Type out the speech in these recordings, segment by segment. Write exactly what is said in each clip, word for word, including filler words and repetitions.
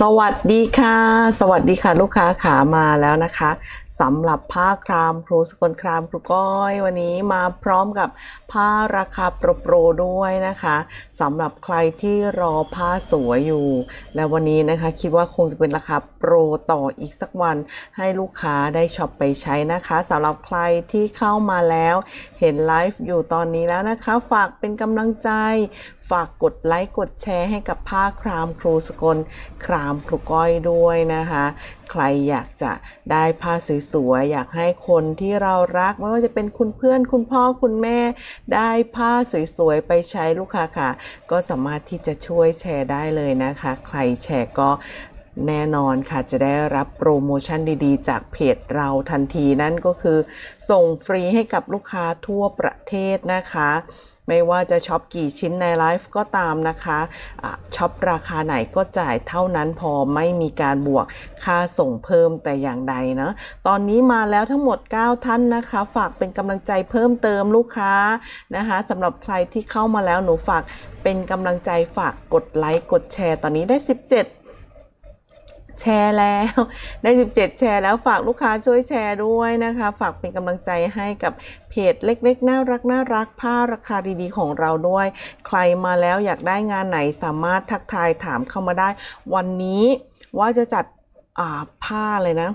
สวัสดีค่ะสวัสดีค่ะลูกค้าขามาแล้วนะคะสำหรับผ้าครามครูสกลครามครูก้อยวันนี้มาพร้อมกับผ้าราคาโปรโปรด้วยนะคะสำหรับใครที่รอผ้าสวยอยู่และวันนี้นะคะคิดว่าคงจะเป็นราคาโปรต่ออีกสักวันให้ลูกค้าได้ช็อปไปใช้นะคะสำหรับใครที่เข้ามาแล้วเห็นไลฟ์อยู่ตอนนี้แล้วนะคะฝากเป็นกำลังใจฝากกดไลค์กดแชร์ให้กับผ้าครามครูสกลครามครูก้อยด้วยนะคะใครอยากจะได้ผ้าสวยๆอยากให้คนที่เรารักไม่ว่าจะเป็นคุณเพื่อนคุณพ่อคุณแม่ได้ผ้าสวยๆไปใช้ลูกค้าค่ะก็สามารถที่จะช่วยแชร์ได้เลยนะคะใครแชร์ก็แน่นอนค่ะจะได้รับโปรโมชั่นดีๆจากเพจเราทันทีนั่นก็คือส่งฟรีให้กับลูกค้าทั่วประเทศนะคะไม่ว่าจะช็อปกี่ชิ้นในไลฟ์ก็ตามนะคะช็อปราคาไหนก็จ่ายเท่านั้นพอไม่มีการบวกค่าส่งเพิ่มแต่อย่างใดนะตอนนี้มาแล้วทั้งหมดเก้าท่านนะคะฝากเป็นกำลังใจเพิ่มเติมลูกค้านะคะสำหรับใครที่เข้ามาแล้วหนูฝากเป็นกำลังใจฝากกดไลค์กดแชร์ตอนนี้ได้สิบเจ็ดแชร์แล้วได้สิบเจ็ดแชร์แล้วฝากลูกค้าช่วยแชร์ด้วยนะคะฝากเป็นกำลังใจให้กับเพจเล็กๆน่ารักน่ารักผ้าราคาดีๆของเราด้วยใครมาแล้วอยากได้งานไหนสามารถทักทายถามเข้ามาได้วันนี้ว่าจะจัดอ่าผ้าเลยนะ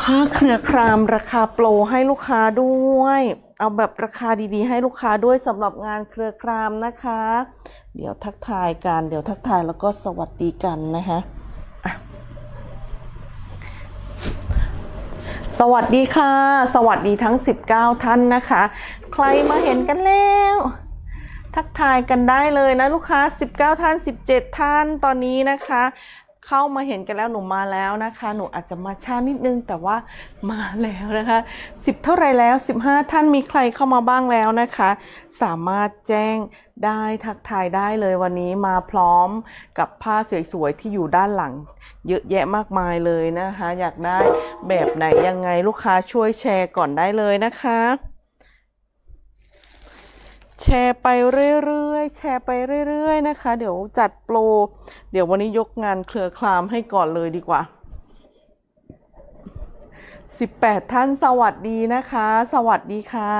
ผ้าเครือครามราคาโปรให้ลูกค้าด้วยเอาแบบราคาดีๆให้ลูกค้าด้วยสำหรับงานเครือครามนะคะเดี๋ยวทักทายกันเดี๋ยวทักทายแล้วก็สวัสดีกันนะคะสวัสดีค่ะสวัสดีทั้งสิบเก้าท่านนะคะใครมาเห็นกันแล้วทักทายกันได้เลยนะลูกค้าสิบเก้าท่านสิบเจ็ดท่านตอนนี้นะคะเข้ามาเห็นกันแล้วหนูมาแล้วนะคะหนูอาจจะมาช้านิดนึงแต่ว่ามาแล้วนะคะสิบเท่าไรแล้วสิบห้าท่านมีใครเข้ามาบ้างแล้วนะคะสามารถแจ้งได้ทักทายได้เลยวันนี้มาพร้อมกับผ้าสวยๆที่อยู่ด้านหลังเยอะแยะมากมายเลยนะคะอยากได้แบบไหนยังไงลูกค้าช่วยแชร์ก่อนได้เลยนะคะแชร์ไปเรื่อยๆแชร์ไปเรื่อยๆนะคะเดี๋ยวจัดโปรเดี๋ยววันนี้ยกงานเครือครามให้ก่อนเลยดีกว่าสิบแปดท่านสวัสดีนะคะสวัสดีค่ะ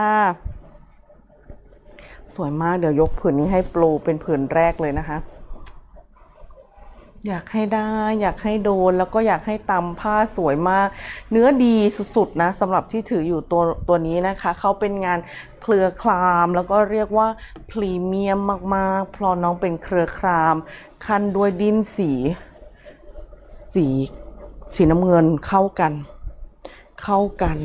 สวยมากเดี๋ยวยกผืนนี้ให้โปรเป็นผืนแรกเลยนะคะอยากให้ได้อยากให้โดนแล้วก็อยากให้ตำผ้าสวยมากเนื้อดีสุดๆนะสำหรับที่ถืออยู่ตัวตัวนี้นะคะเขาเป็นงานเครือครามแล้วก็เรียกว่าพรีเมียมมากๆเพราะน้องเป็นเครือครามคันด้วยดินสีสีสีน้ำเงินเข้ากันเข้ากัน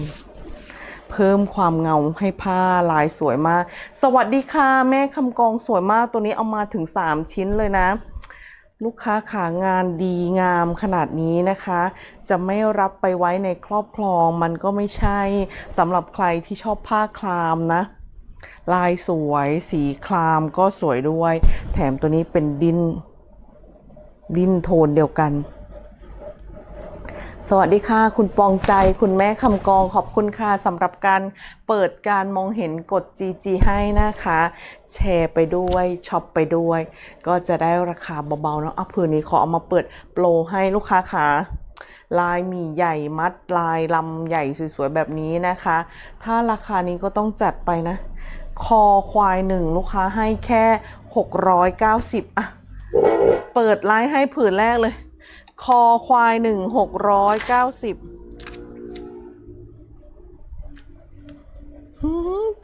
เพิ่มความเงาให้ผ้าลายสวยมากสวัสดีค่ะแม่คำกองสวยมากตัวนี้เอามาถึงสามชิ้นเลยนะลูกค้าขางานดีงามขนาดนี้นะคะจะไม่รับไปไว้ในครอบครองมันก็ไม่ใช่สำหรับใครที่ชอบผ้าครามนะลายสวยสีครามก็สวยด้วยแถมตัวนี้เป็นดินดินโทนเดียวกันสวัสดีค่ะคุณปองใจคุณแม่คำกองขอบคุณค่ะสำหรับการเปิดการมองเห็นกด จี จี ให้นะคะแชร์ไปด้วยช็อปไปด้วยก็จะได้ราคาเบาๆเนาะเอาผืนนี้ขอเอามาเปิดโปรให้ลูกค้าค่ะลายหมี่ใหญ่มัดลายลำใหญ่สวยๆแบบนี้นะคะถ้าราคานี้ก็ต้องจัดไปนะคอควายหนึ่งลูกค้าให้แค่หกร้อยเก้าสิบอ่ะเปิดไลฟ์ให้ผืนแรกเลยคอควายหนึ่งหกร้อยเก้าสิบ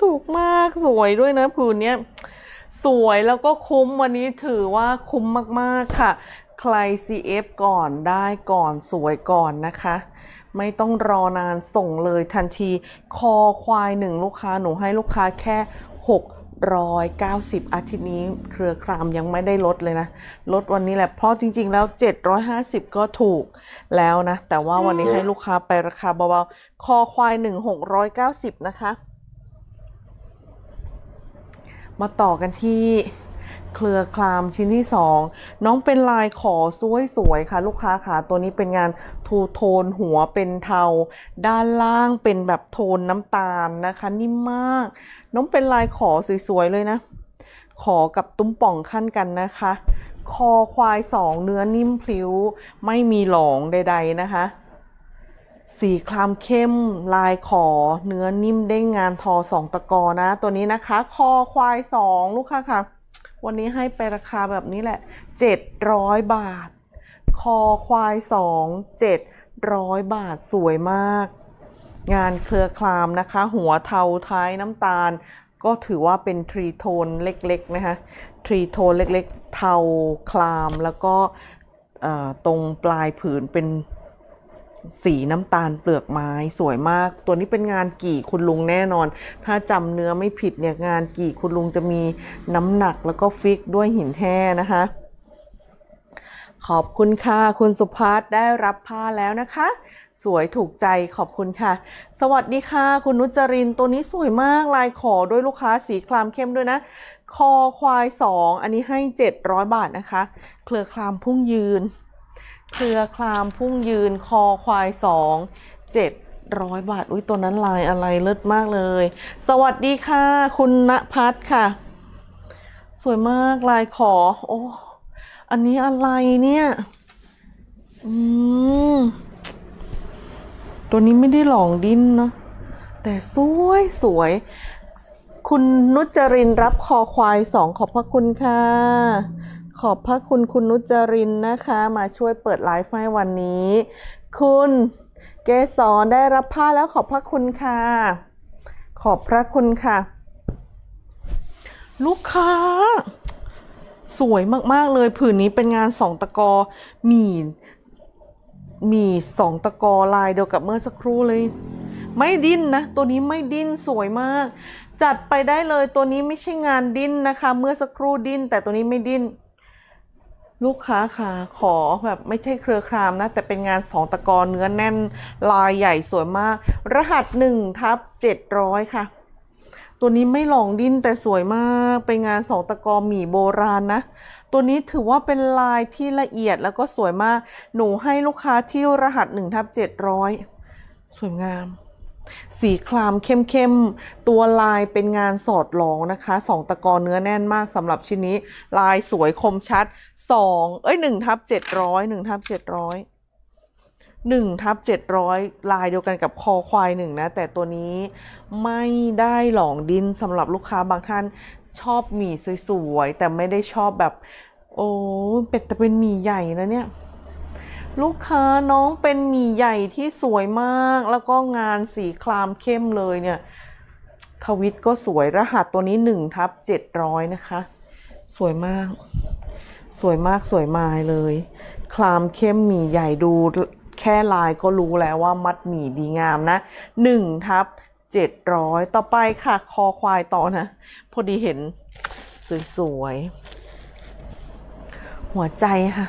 ถูกมากสวยด้วยนะผืนเนี้ยสวยแล้วก็คุ้มวันนี้ถือว่าคุ้มมากๆค่ะใคร ซี เอฟ ก่อนได้ก่อนสวยก่อนนะคะไม่ต้องรอนานส่งเลยทันทีคอควายหนึ่งลูกค้าหนูให้ลูกค้าแค่หกร้อยเก้าสิบอาทิตย์นี้เครือครามยังไม่ได้ลดเลยนะลดวันนี้แหละเพราะจริงๆแล้วเจ็ดร้อยห้าสิบก็ถูกแล้วนะแต่ว่าวันนี้ให้ลูกค้าไปราคาเบาๆคอควายหนึ่งหกร้อยเก้าสิบนะคะมาต่อกันที่เครือครามชิ้นที่สองน้องเป็นลายขอสวยๆค่ะลูกค้าค่ะตัวนี้เป็นงานทูโทนหัวเป็นเทาด้านล่างเป็นแบบโทนน้ำตาลนะคะนิ่มมากน้องเป็นลายขอสวยๆเลยนะขอกับตุ้มป่องขั้นกันนะคะ คอควายสองเนื้อนิ่มพลิ้วไม่มีหลองใดๆนะคะสีคลามเข้มลายขอเนื้อนิ่มเด้งงานทอสองตะกอนะตัวนี้นะคะคอควายสองลูกค้าค่ะวันนี้ให้ไปราคาแบบนี้แหละเจ็ดร้อยบาทคอควายสอง เจ็ดร้อยบาทสวยมากงานเครือคลามนะคะหัวเทาท้ายน้ำตาลก็ถือว่าเป็นทรีโทนเล็กๆนะคะทรีโทนเล็กๆเทาคลามแล้วก็ตรงปลายผืนเป็นสีน้ำตาลเปลือกไม้สวยมากตัวนี้เป็นงานกี่คุณลุงแน่นอนถ้าจำเนื้อไม่ผิดเนี่ยงานกี่คุณลุงจะมีน้ำหนักแล้วก็ฟิกด้วยหินแท้นะคะขอบคุณค่ะคุณสุภัสได้รับผ้าแล้วนะคะสวยถูกใจขอบคุณค่ะสวัสดีค่ะคุณนุจรินตัวนี้สวยมากลายขอด้วยลูกค้าสีคลามเข้มด้วยนะคอควายสองอันนี้ให้เจ็ดร้อยบาทนะคะเครือคลามพุ่งยืนเครือคลามพุ่งยืนคอควายสอง เจ็ดร้อยบาทอุ้ยตัวนั้นลายอะไรเลิศมากเลยสวัสดีค่ะคุณณภัสค่ะสวยมากลายขอโอ้อันนี้อะไรเนี่ยอืมตัวนี้ไม่ได้หลองดิ้นเนาะแต่สวยสวยคุณนุจรินรับคอควายสองขอบพระคุณค่ะขอบพระคุณคุณนุจรินนะคะมาช่วยเปิดไลฟ์ให้วันนี้คุณเกศรได้รับผ้าแล้วขอบพระคุณค่ะขอบพระคุณค่ะลูกค้าสวยมากๆเลยผืนนี้เป็นงานสองตะกอหมี่มีสองตะกอลายเดียวกับเมื่อสักครู่เลยไม่ดิ้นนะตัวนี้ไม่ดิ้นสวยมากจัดไปได้เลยตัวนี้ไม่ใช่งานดิ้นนะคะเมื่อสักครู่ดิ้นแต่ตัวนี้ไม่ดิ้นลูกค้าค่ะขอแบบไม่ใช่เครือคลามนะแต่เป็นงานสองตะกอเนื้อแน่นลายใหญ่สวยมากรหัส หนึ่งทับเจ็ดร้อย ค่ะตัวนี้ไม่หลองดิ้นแต่สวยมากเป็นงานสองตะกอหมี่โบราณนะตัวนี้ถือว่าเป็นลายที่ละเอียดแล้วก็สวยมากหนูให้ลูกค้าที่รหัส หนึ่งทับเจ็ดร้อย สวยงามสีคลามเข้มๆตัวลายเป็นงานสอดหลองนะคะสองตะกอเนื้อแน่นมากสำหรับชิ้นนี้ลายสวยคมชัดสองเอ้ย หนึ่งทับเจ็ดร้อย หนึ่งทับเจ็ดร้อยหนึ่งทับเจ็ดร้อย ลายเดียวกันกับคอควายหนึ่งนะแต่ตัวนี้ไม่ได้หลองดินสำหรับลูกค้าบางท่านชอบหมี่สวยๆแต่ไม่ได้ชอบแบบโอ้เป็ดแต่เป็นหมี่ใหญ่นะเนี่ยลูกค้าน้องเป็นหมี่ใหญ่ที่สวยมากแล้วก็งานสีคลามเข้มเลยเนี่ยทวิตก็สวยรหัสตัวนี้หนึ่งทับเจ็ดร้อยนะคะสวยมากสวยมากสวยมายเลยคลามเข้มหมี่ใหญ่ดูแค่ลายก็รู้แล้วว่ามัดหมี่ดีงามนะหนึ่งทับเจ็ดร้อยต่อไปค่ะคอควายต่อนะพอดีเห็นสวยๆหัวใจค่ะ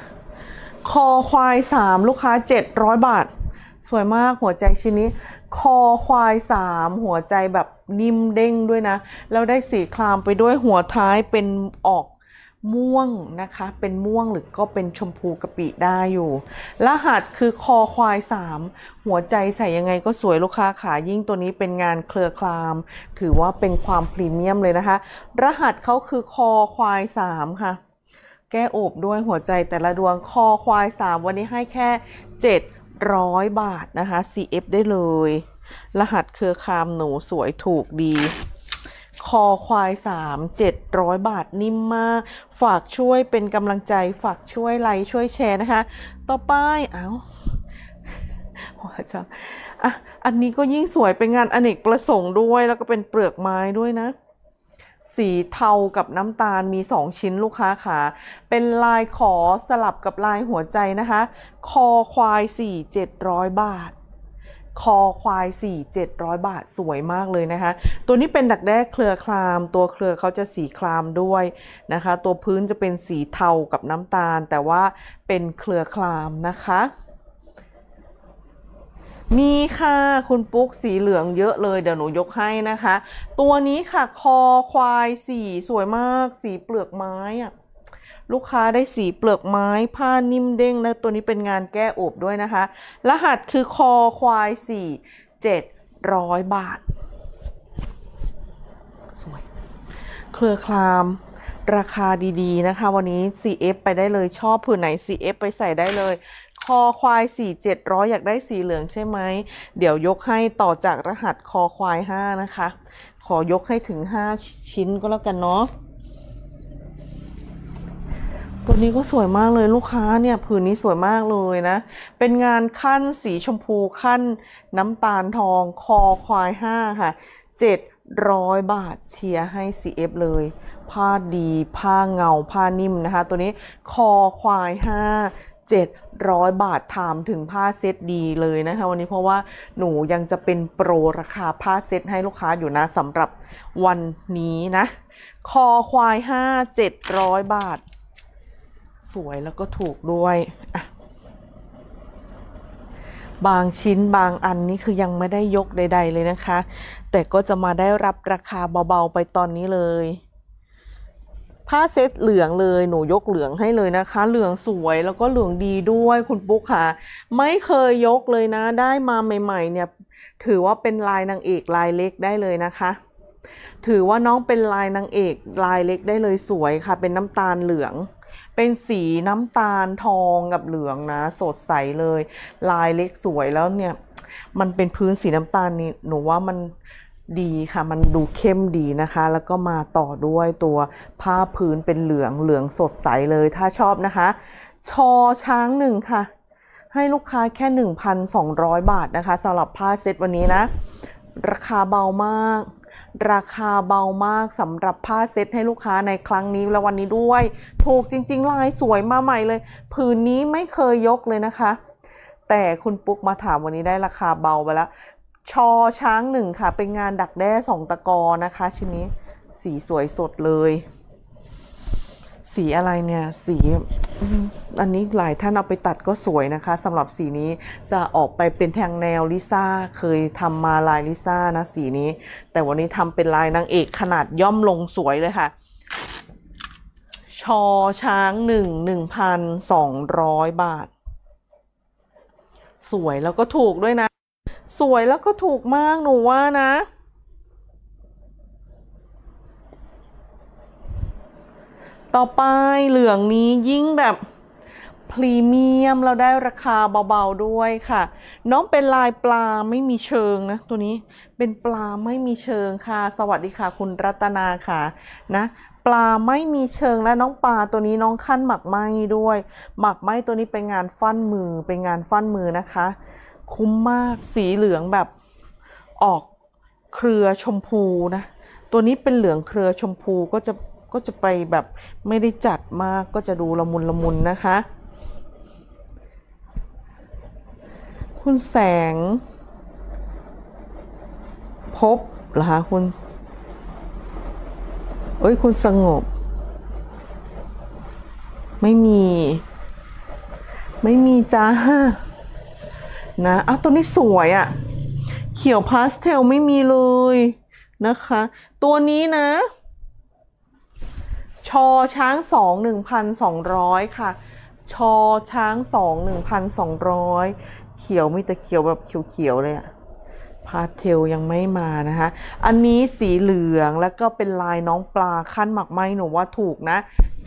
คอควายสามลูกค้าเจ็ดร้อยบาทสวยมากหัวใจชิ้นนี้คอควายสามหัวใจแบบนิ่มเด้งด้วยนะแล้วได้สีคลามไปด้วยหัวท้ายเป็นออกม่วงนะคะเป็นม่วงหรือก็เป็นชมพูกะปิได้อยู่รหัสคือคอควายสามหัวใจใส่ยังไงก็สวยลูกค้าขายิ่งตัวนี้เป็นงานเครือคลามถือว่าเป็นความพรีเมียมเลยนะคะรหัสเขาคือคอควายสามค่ะแก้โอบด้วยหัวใจแต่ละดวงคอควายสามวันนี้ให้แค่เจ็ดร้อยบาทนะคะ ซี เอฟ ได้เลยรหัสเครือคลามหนูสวยถูกดีคอควายสาม เจ็ดร้อยบาทนิ่มมากฝากช่วยเป็นกำลังใจฝากช่วยไลค์ช่วยแชร์นะคะต่อไปอ้าวหัวใจอ่ะอันนี้ก็ยิ่งสวยเป็นงานอเนกประสงค์ด้วยแล้วก็เป็นเปลือกไม้ด้วยนะสีเทากับน้ำตาลมีสองชิ้นลูกค้าขาเป็นลายขอสลับกับลายหัวใจนะคะคอควายสี่ เจ็ดร้อยบาทคอควายสี่ เจ็ดร้อยบาทสวยมากเลยนะคะตัวนี้เป็นดักแด้เครือคลามตัวเครือเขาจะสีคลามด้วยนะคะตัวพื้นจะเป็นสีเทากับน้ำตาลแต่ว่าเป็นเครือคลามนะคะมีค่ะคุณปุ๊กสีเหลืองเยอะเลยเดี๋ยวหนูยกให้นะคะตัวนี้ค่ะคอควายสี่สวยมากสีเปลือกไม้อะลูกค้าได้สีเปลือกไม้ผ้านิ่มเด้งนะตัวนี้เป็นงานแก้โอบด้วยนะคะรหัสคือคอควายสี่ เจ็ดร้อยบาทสวยเครือคลาม ราคาดีๆนะคะวันนี้ ซี เอฟ ไปได้เลยชอบผืนไหน ซี เอฟ ไปใส่ได้เลยคอควายสี่พันเจ็ดร้อยอยากได้สีเหลืองใช่ไหมเดี๋ยวยกให้ต่อจากรหัสคอควายห้านะคะขอยกให้ถึงห้าชิ้นก็แล้วกันเนาะตัวนี้ก็สวยมากเลยลูกค้าเนี่ยผืนนี้สวยมากเลยนะเป็นงานขั้นสีชมพูขั้นน้ำตาลทองคอควายห้าค่ะเจ็ดร้อยบาทเชียร์ให้ ซี เอฟ เลยผ้าดีผ้าเงาผ้านิ่มนะคะตัวนี้คอควายห้าเจ็ดร้อยบาทถามถึงผ้าเซตดีเลยนะคะวันนี้เพราะว่าหนูยังจะเป็นโปรราคาผ้าเซตให้ลูกค้าอยู่นะสำหรับวันนี้นะคอควายห้า เจ็ดร้อยบาทสวยแล้วก็ถูกด้วยบางชิ้นบางอันนี่คือยังไม่ได้ยกใดๆเลยนะคะแต่ก็จะมาได้รับราคาเบาๆไปตอนนี้เลยผ้าเซตเหลืองเลยหนูยกเหลืองให้เลยนะคะเหลืองสวยแล้วก็เหลืองดีด้วยคุณปุ๊กค่ะไม่เคยยกเลยนะได้มาใหม่ๆเนี่ยถือว่าเป็นลายนางเอกลายเล็กได้เลยนะคะถือว่าน้องเป็นลายนางเอกลายเล็กได้เลยสวยค่ะเป็นน้ำตาลเหลืองเป็นสีน้ำตาลทองกับเหลืองนะสดใสเลยลายเล็กสวยแล้วเนี่ยมันเป็นพื้นสีน้ำตาลนี่หนูว่ามันดีค่ะมันดูเข้มดีนะคะแล้วก็มาต่อด้วยตัวผ้าพื้นเป็นเหลืองเหลืองสดใสเลยถ้าชอบนะคะชอช้างหนึ่งค่ะให้ลูกค้าแค่ หนึ่งพันสองร้อย บาทนะคะสำหรับผ้าเซตวันนี้นะราคาเบามากราคาเบามากสำหรับผ้าเซตให้ลูกค้าในครั้งนี้และวันนี้ด้วยถูกจริงๆลายสวยมาใหม่เลยผืนนี้ไม่เคยยกเลยนะคะแต่คุณปุ๊กมาถามวันนี้ได้ราคาเบาไปแล้วชอช้างหนึ่งค่ะเป็นงานดักแด้สองตะกอนะคะชิ้นนี้สีสวยสดเลยสีอะไรเนี่ยสีอันนี้หลายท่านเอาไปตัดก็สวยนะคะสำหรับสีนี้จะออกไปเป็นทางแนวลิซ่าเคยทำมาลายลิซ่านะสีนี้แต่วันนี้ทำเป็นลายนางเอกขนาดย่อมลงสวยเลยค่ะชอช้างหนึ่งหนึ่งพันสองร้อยบาทสวยแล้วก็ถูกด้วยนะสวยแล้วก็ถูกมากหนูว่านะต่อไปเหลืองนี้ยิ่งแบบพรีเมียมเราได้ราคาเบาๆด้วยค่ะน้องเป็นลายปลาไม่มีเชิงนะตัวนี้เป็นปลาไม่มีเชิงค่ะสวัสดีค่ะคุณรัตนาค่ะนะปลาไม่มีเชิงและน้องปลาตัวนี้น้องขั้นหมักไหมด้วยหมักไหมตัวนี้เป็นงานฟั่นมือเป็นงานฟั่นมือนะคะคุ้มมากสีเหลืองแบบออกเครือชมพูนะตัวนี้เป็นเหลืองเครือชมพูก็จะก็จะไปแบบไม่ได้จัดมากก็จะดูละมุนละมุนนะคะคุณแสงพบเหรอคะคุณเอ้ยคุณสงบไม่มีไม่มีจ้านะอ่ะตัวนี้สวยอ่ะเขียวพาสเทลไม่มีเลยนะคะตัวนี้นะชอช้างสองหนึ่งพันสองร้อยค่ะชอช้างสองหนึ่งพันสองร้อยเขียวมีแต่เขียวแบบเขียวๆเลยอ่ะพาสเทลยังไม่มานะคะอันนี้สีเหลืองแล้วก็เป็นลายน้องปลาขั้นหมักไหมหนูว่าถูกนะ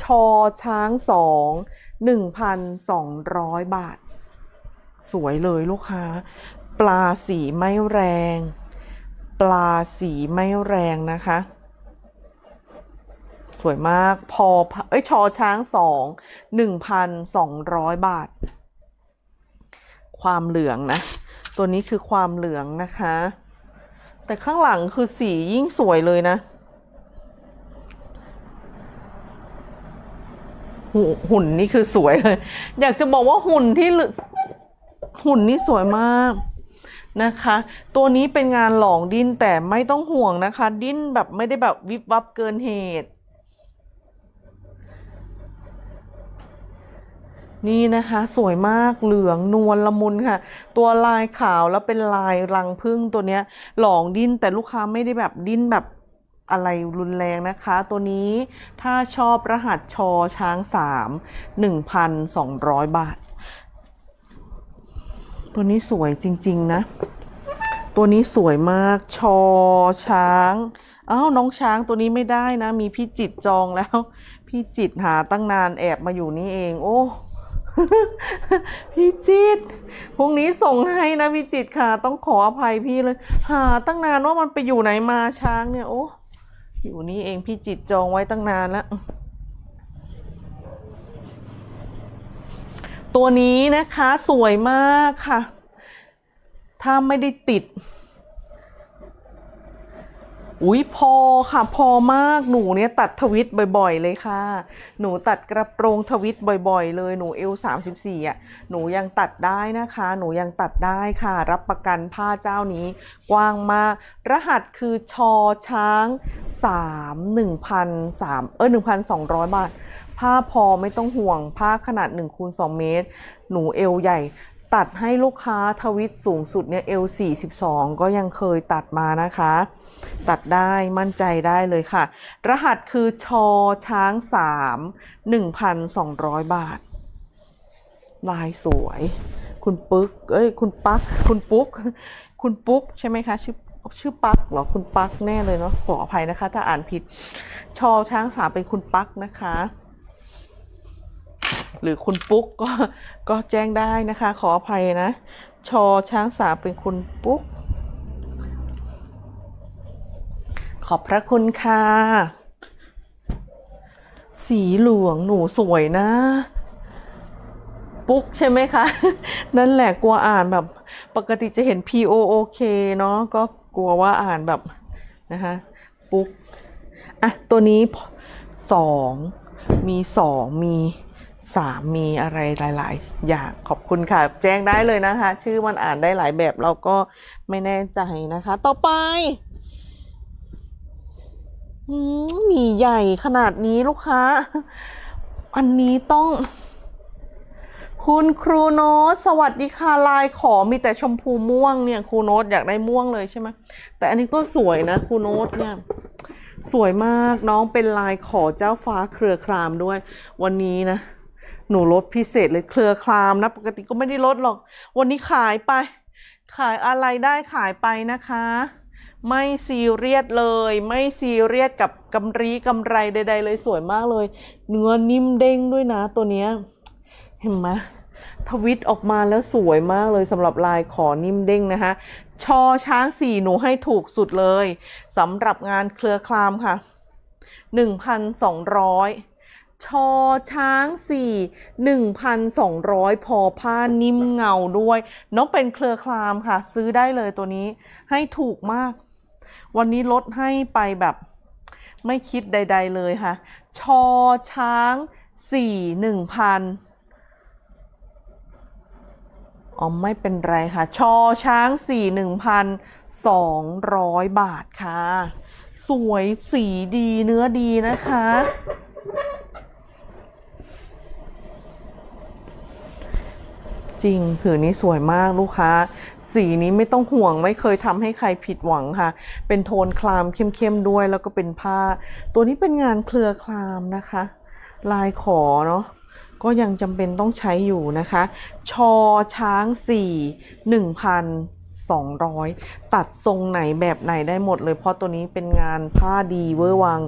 ชอช้างสองหนึ่งพันสองร้อยบาทสวยเลยลูกค้าปลาสีไม่แรงปลาสีไม่แรงนะคะสวยมากพอเอ้ยชอช้างสองหนึ่งพันสองร้อยบาทความเหลืองนะตัวนี้คือความเหลืองนะคะแต่ข้างหลังคือสียิ่งสวยเลยนะหุ่นนี่คือสวยเลยอยากจะบอกว่าหุ่นที่หุ่นนี่สวยมากนะคะตัวนี้เป็นงานหลองดิ้นแต่ไม่ต้องห่วงนะคะดิ้นแบบไม่ได้แบบวิบวับเกินเหตุนี่นะคะสวยมากเหลืองนวลละมุนค่ะตัวลายขาวแล้วเป็นลายรังผึ้งตัวเนี้ยหลองดิ้นแต่ลูกค้าไม่ได้แบบดิ้นแบบอะไรรุนแรงนะคะตัวนี้ถ้าชอบรหัสชอช้างสามหนึ่งพันสองร้อยบาทตัวนี้สวยจริงๆนะตัวนี้สวยมากชอช้าง อ้าวน้องช้างตัวนี้ไม่ได้นะมีพี่จิตจองแล้วพี่จิตหาตั้งนานแอบมาอยู่นี่เองโอ้ พี่จิตพรุ่งนี้ส่งให้นะพี่จิตค่ะต้องขออภัยพี่เลยหาตั้งนานว่ามันไปอยู่ไหนมาช้างเนี่ยโอ้อยู่นี่เองพี่จิตจองไว้ตั้งนานแล้วตัวนี้นะคะสวยมากค่ะถ้าไม่ได้ติดอุ้ยพอค่ะพอมากหนูเนี่ยตัดทวิตบ่อยๆเลยค่ะหนูตัดกระโปรงทวิตบ่อยๆเลยหนูเอวสามสิบสี่อ่ะหนูยังตัดได้นะคะหนูยังตัดได้ค่ะรับประกันผ้าเจ้านี้กว้างมากรหัสคือชอช้างสามหนึ่งพันสามเออหนึ่งพันสองร้อยบาทผ้าพอไม่ต้องห่วงผ้าขนาดหนึ่งคูณสองเมตรหนูเอวใหญ่ตัดให้ลูกค้าทวิตสูงสุดเนี่ยเอวสี่สิบสองก็ยังเคยตัดมานะคะตัดได้มั่นใจได้เลยค่ะรหัสคือชอช้างสามหนึ่งพันสองร้อยบาทลายสวยคุณปึ๊กเอ้ยคุณปักคุณปุ๊กคุณปุ๊กใช่ไหมคะชื่อชื่อปักเหรอคุณปักแน่เลยเนาะขออภัยนะคะถ้าอ่านผิดชอช้างสามเป็นคุณปักนะคะหรือคุณปุ๊กก็ก็แจ้งได้นะคะขออภัยนะชอช้างสามเป็นคุณปุ๊กขอบพระคุณค่ะสีเหลืองหนูสวยนะปุ๊กใช่ไหมคะนั่นแหละกลัวอ่านแบบปกติจะเห็น พี โอ โอ เค เนาะก็กลัวว่าอ่านแบบนะคะปุ๊กอ่ะตัวนี้สองมีสองมีสามมีอะไรหลายๆอย่างขอบคุณค่ะแจ้งได้เลยนะคะชื่อมันอ่านได้หลายแบบเราก็ไม่แน่ใจนะคะต่อไปมีใหญ่ขนาดนี้ลูกค้าอันนี้ต้องคุณครูโน้ตสวัสดีค่ะลายขอมีแต่ชมพูม่วงเนี่ยครูโน้ตอยากได้ม่วงเลยใช่ไหมแต่อันนี้ก็สวยนะครูโน้ตเนี่ยสวยมากน้องเป็นลายขอเจ้าฟ้าเครือครามด้วยวันนี้นะหนูลดพิเศษเลยเครือครามนะปกติก็ไม่ได้ลดหรอกวันนี้ขายไปขายอะไรได้ขายไปนะคะไม่ซีเรียสเลยไม่ซีเรียสกับกำไรกำไรใดๆเลยสวยมากเลยเนื้อนิ่มเด้งด้วยนะตัวเนี้ยเห็นไหมทวิตออกมาแล้วสวยมากเลยสำหรับลายขอนิ่มเด้งนะคะชอช้างสี่หนูให้ถูกสุดเลยสำหรับงานเครือครามค่ะ หนึ่งพันสองร้อย ชอช้างสี่ หนึ่งพันสองร้อย พอผ้านิ่มเงาด้วยน้องเป็นเครือครามค่ะซื้อได้เลยตัวนี้ให้ถูกมากวันนี้ลดให้ไปแบบไม่คิดใดๆเลยค่ะชอช้างสี่ หนึ่งพันอ๋อไม่เป็นไรค่ะชอช้างสี่หนึ่งพันสองร้อยบาทค่ะสวยสีดีเนื้อดีนะคะจริงผืนนี้สวยมากลูกค้าสีนี้ไม่ต้องห่วงไม่เคยทำให้ใครผิดหวังค่ะเป็นโทนคลามเข้มๆด้วยแล้วก็เป็นผ้าตัวนี้เป็นงานเครือคลามนะคะลายขอเนาะก็ยังจำเป็นต้องใช้อยู่นะคะชอช้างสี่หนึ่งพันสองร้อยตัดทรงไหนแบบไหนได้หมดเลยเพราะตัวนี้เป็นงานผ้าดีเวอร์วัง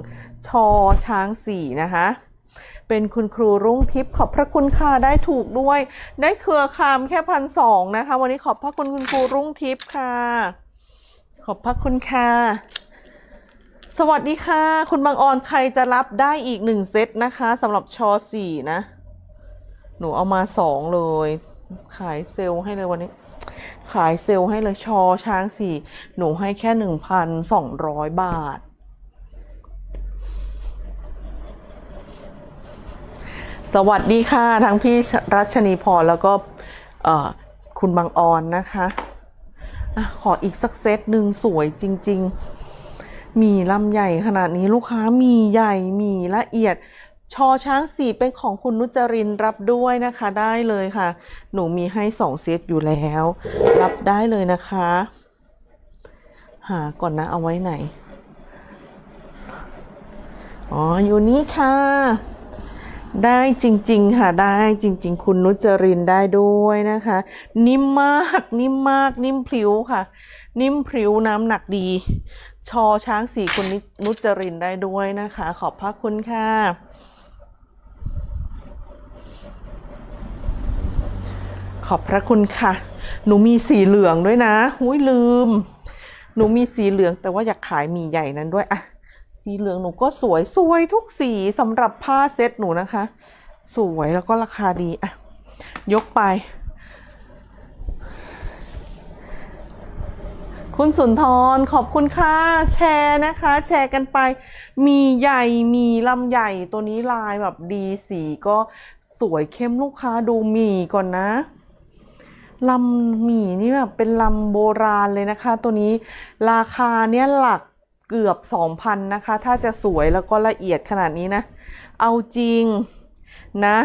ชอช้างสี่นะคะเป็นคุณครูรุ่งทิพย์ขอบพระคุณค่ะได้ถูกด้วยได้เครือครามแค่พันสองนะคะวันนี้ขอบพระคุณคุณครูรุ่งทิพย์ค่ะขอบพระคุณค่ะสวัสดีค่ะคุณบางออนใครจะรับได้อีกหนึ่งเซตนะคะสำหรับชอสี่นะหนูเอามาสองเลยขายเซลให้เลยวันนี้ขายเซลให้เลยชอช้างสี่หนูให้แค่หนึ่งพันสองร้อยบาทสวัสดีค่ะทั้งพี่รัชนีพรแล้วก็คุณบางออนนะคะอะขออีกสักเซตหนึ่งสวยจริงๆมีลำใหญ่ขนาดนี้ลูกค้ามีใหญ่มีละเอียดชอช้างสี่เป็นของคุณนุจรินรับด้วยนะคะได้เลยค่ะหนูมีให้สองเซตอยู่แล้วรับได้เลยนะคะหาก่อนนะเอาไว้ไหนอ๋ออยู่นี้ค่ะได้จริงๆค่ะได้จริงๆคุณนุจรินได้ด้วยนะคะนิ่มมากนิ่มมากนิ่มพลิ้วค่ะนิ่มพลิ้วน้ำหนักดี ชอช้างสี่คุณนุจรินได้ด้วยนะคะขอบพระคุณค่ะขอบพระคุณค่ะหนูมีสีเหลืองด้วยนะอุ้ยลืมหนูมีสีเหลืองแต่ว่าอยากขายหมี่ใหญ่นั้นด้วยอะสีเหลืองหนูก็สวยสวยทุกสีสำหรับผ้าเซ็ตหนูนะคะสวยแล้วก็ราคาดีอะยกไปคุณสุนทรขอบคุณค่ะแชร์นะคะแชร์กันไปมีใหญ่มีลำใหญ่ตัวนี้ลายแบบดีสีก็สวยเข้มลูกค้าดูหมี่ก่อนนะลำหมี่นี่แบบเป็นลำโบราณเลยนะคะตัวนี้ราคาเนี้ยหลักเกือบ สองพัน นะคะถ้าจะสวยแล้วก็ละเอียดขนาดนี้นะเอาจริงนะ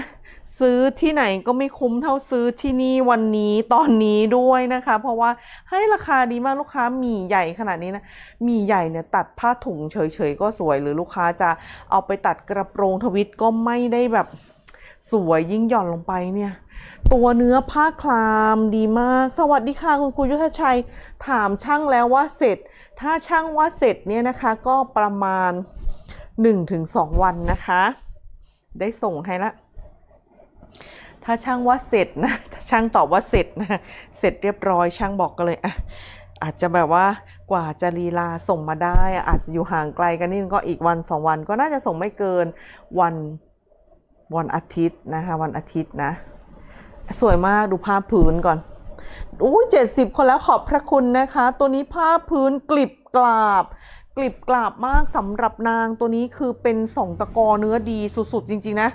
ซื้อที่ไหนก็ไม่คุ้มเท่าซื้อที่นี่วันนี้ตอนนี้ด้วยนะคะเพราะว่าให้ราคาดีมากลูกค้าหมี่ใหญ่ขนาดนี้นะหมี่ใหญ่เนี่ยตัดผ้าถุงเฉยๆก็สวยหรือลูกค้าจะเอาไปตัดกระโปรงทวิสต์ก็ไม่ได้แบบสวยยิ่งหย่อนลงไปเนี่ยตัวเนื้อผ้าคลามดีมากสวัสดีค่ะคุณครูยุทธชัยถามช่างแล้วว่าเสร็จถ้าช่างว่าเสร็จเนี่ยนะคะก็ประมาณ หนึ่งถึงสอง วันนะคะได้ส่งให้ละถ้าช่างว่าเสร็จนะช่างตอบว่าเสร็จนะเสร็จเรียบร้อยช่างบอกกันเลยอ่ะอาจจะแบบว่ากว่าจะลีลาส่งมาได้อาจจะอยู่ห่างไกลกันนี่ก็อีกวันสองวันก็น่าจะส่งไม่เกินวันวันอาทิตย์นะคะวันอาทิตย์นะสวยมากดูผ้าพื้นก่อนอู้เจ็ดสิบคนแล้วขอบพระคุณนะคะตัวนี้ผ้าพื้นกลิบกราบกลิบกราบมากสำหรับนางตัวนี้คือเป็นสองตะกอเนื้อดีสุดๆจริงๆนะ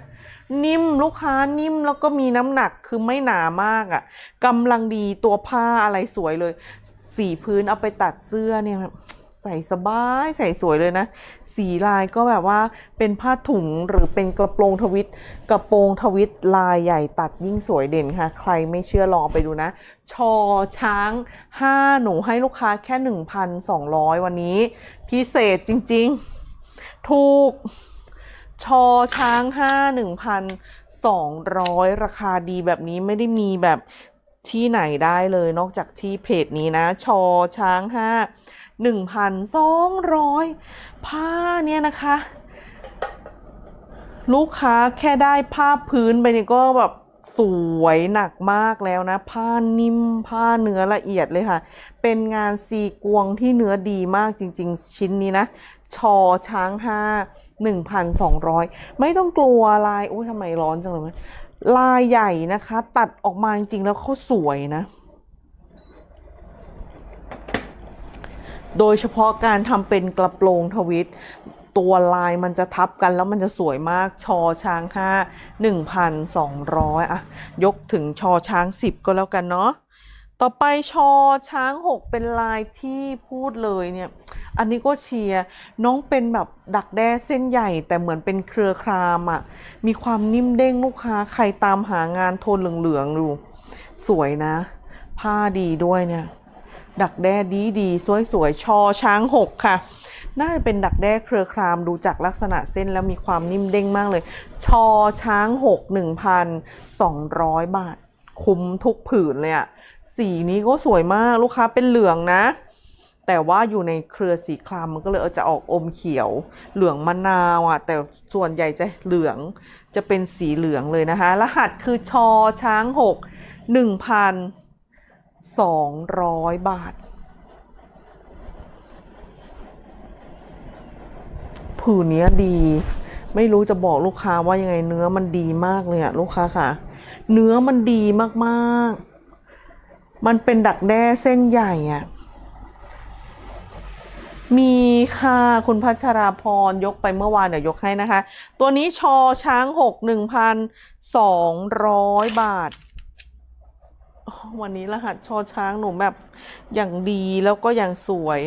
นิ่มลูกค้านิ่มแล้วก็มีน้ำหนักคือไม่หนามากอ่ะกำลังดีตัวผ้าอะไรสวยเลยสีพื้นเอาไปตัดเสื้อเนี่ยใส่สบายใส่สวยเลยนะสีลายก็แบบว่าเป็นผ้าถุงหรือเป็นกระโปรงทวิสต์กระโปรงทวิสต์ลายใหญ่ตัดยิ่งสวยเด่นค่ะใครไม่เชื่อลองไปดูนะชอช้างห้าหนูให้ลูกค้าแค่ หนึ่งพันสองร้อย วันนี้พิเศษจริงๆถูกชอช้างห้า หนึ่งพันสองร้อย ราคาดีแบบนี้ไม่ได้มีแบบที่ไหนได้เลยนอกจากที่เพจนี้นะชอช้างห้า หนึ่งพันสองร้อย ผ้าเนี่ยนะคะลูกค้าแค่ได้ผ้าพื้นไปเนี่ยก็แบบสวยหนักมากแล้วนะผ้านิ่มผ้าเนื้อละเอียดเลยค่ะเป็นงานซีกวงที่เนื้อดีมากจริงๆชิ้นนี้นะชอช้างห้า หนึ่งพันสองร้อย ไม่ต้องกลัวลายโอ้ยทำไมร้อนจังเลยลายใหญ่นะคะตัดออกมาจริงๆแล้วเขาสวยนะโดยเฉพาะการทำเป็นกระโปรงทวิสต์ตัวลายมันจะทับกันแล้วมันจะสวยมากชอช้างห้า หนึ่งพันสองร้อย อ่ะยกถึงชอช้างสิบก็แล้วกันเนาะต่อไปชอช้างหกเป็นลายที่พูดเลยเนี่ยอันนี้ก็เชียร์น้องเป็นแบบดักแด้เส้นใหญ่แต่เหมือนเป็นเครือครามอ่ะมีความนิ่มเด้งลูกค้าใครตามหางานโทนเหลืองๆดูสวยนะผ้าดีด้วยเนี่ยดักแด้ดีดีสวยๆชอช้างหกค่ะน่าจะเป็นดักแด้เครือครามดูจากลักษณะเส้นแล้วมีความนิ่มเด้งมากเลยชอช้างหก หนึ่งพันสองร้อย บาทคุ้มทุกผืนเลยอ่ะสีนี้ก็สวยมากลูกค้าเป็นเหลืองนะแต่ว่าอยู่ในเครือสีครามมันก็เลยจะออกอมเขียวเหลืองมะนาวอ่ะแต่ส่วนใหญ่จะเหลืองจะเป็นสีเหลืองเลยนะคะรหัสคือชอช้างหก หนึ่งพันสองร้อย บาทผืนนี้ดีไม่รู้จะบอกลูกค้าว่ายังไงเนื้อมันดีมากเลยอะลูกค้าค่ะเนื้อมันดีมากๆมันเป็นดักแด้เส้นใหญ่อะมีค่ะคุณพัชราพรยกไปเมื่อวานเดี๋ยวยกให้นะคะตัวนี้ชอช้างหก หนึ่งพันสองร้อย บาทวันนี้รหัสชอช้างหนูแบบอย่างดีแล้วก็อย่างสวย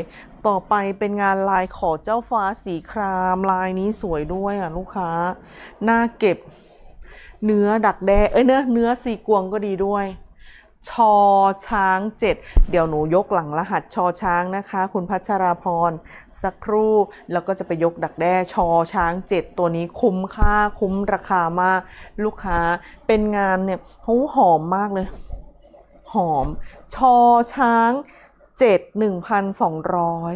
ต่อไปเป็นงานลายขอเจ้าฟ้าสีครามลายนี้สวยด้วยอ่ะลูกค้าน่าเก็บเนื้อดักแด้เอ้ยเนื้อเนื้อสีกวงก็ดีด้วยชอช้างเจ็ดเดี๋ยวหนูยกหลังรหัสชอช้างนะคะคุณพัชราพรสักครู่แล้วก็จะไปยกดักแด้ชอช้างเจ็ดตัวนี้คุ้มค่าคุ้มราคามากลูกค้าเป็นงานเนี่ยโหหอมมากเลยหอมชอช้างเจ็ด หนึ่งพันสองร้อย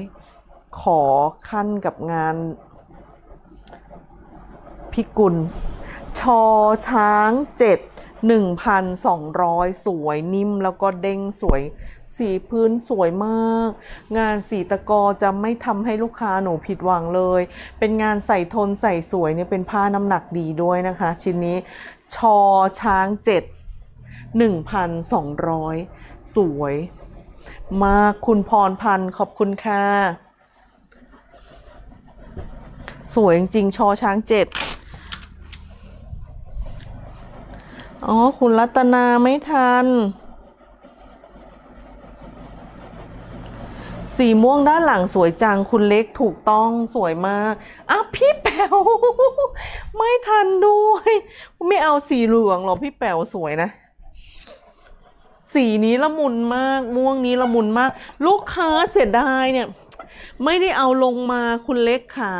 ขอขั้นกับงานพิกุลชอช้างเจ็ด หนึ่งพันสองร้อย สวยนิ่มแล้วก็เด้งสวยสีพื้นสวยมากงานสีตะกอจะไม่ทำให้ลูกค้าหนูผิดหวังเลยเป็นงานใส่ทนใส่สวยเนี่ยเป็นผ้าน้ำหนักดีด้วยนะคะชิ้นนี้ชอช้างเจ็ด หนึ่งพันสองร้อย สวยมากคุณพรพันธ์ขอบคุณค่ะสวยจริงๆชอช้างเจ็ดอ๋อคุณรัตนาไม่ทันสีม่วงด้านหลังสวยจังคุณเล็กถูกต้องสวยมากอ่ะพี่แป๋วไม่ทันด้วยไม่เอาสีเหลืองหรอพี่แป๋วสวยนะสีนี้ละมุนมากม่วงนี้ละมุนมากลูกค้าเสียดายเนี่ยไม่ได้เอาลงมาคุณเล็กขา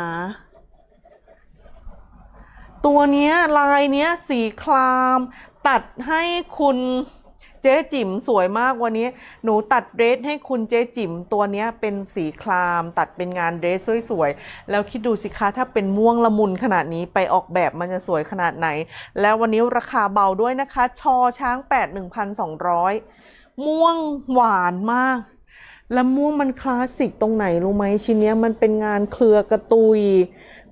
ตัวเนี้ยลายเนี้ยสีคลามตัดให้คุณเจ๊จิ๋มสวยมากวันนี้หนูตัดเดรสให้คุณเจ๊จิ๋มตัวเนี้ยเป็นสีคลามตัดเป็นงานเดรสสวยๆแล้วคิดดูสิคะถ้าเป็นม่วงละมุนขนาดนี้ไปออกแบบมันจะสวยขนาดไหนแล้ววันนี้ราคาเบาด้วยนะคะชอช้างแปด หนึ่งพันสองร้อย ม่วงหวานมากแล้วม่วงมันคลาสสิกตรงไหนรู้ไหมชิ้นเนี้ยมันเป็นงานเครือกระตุย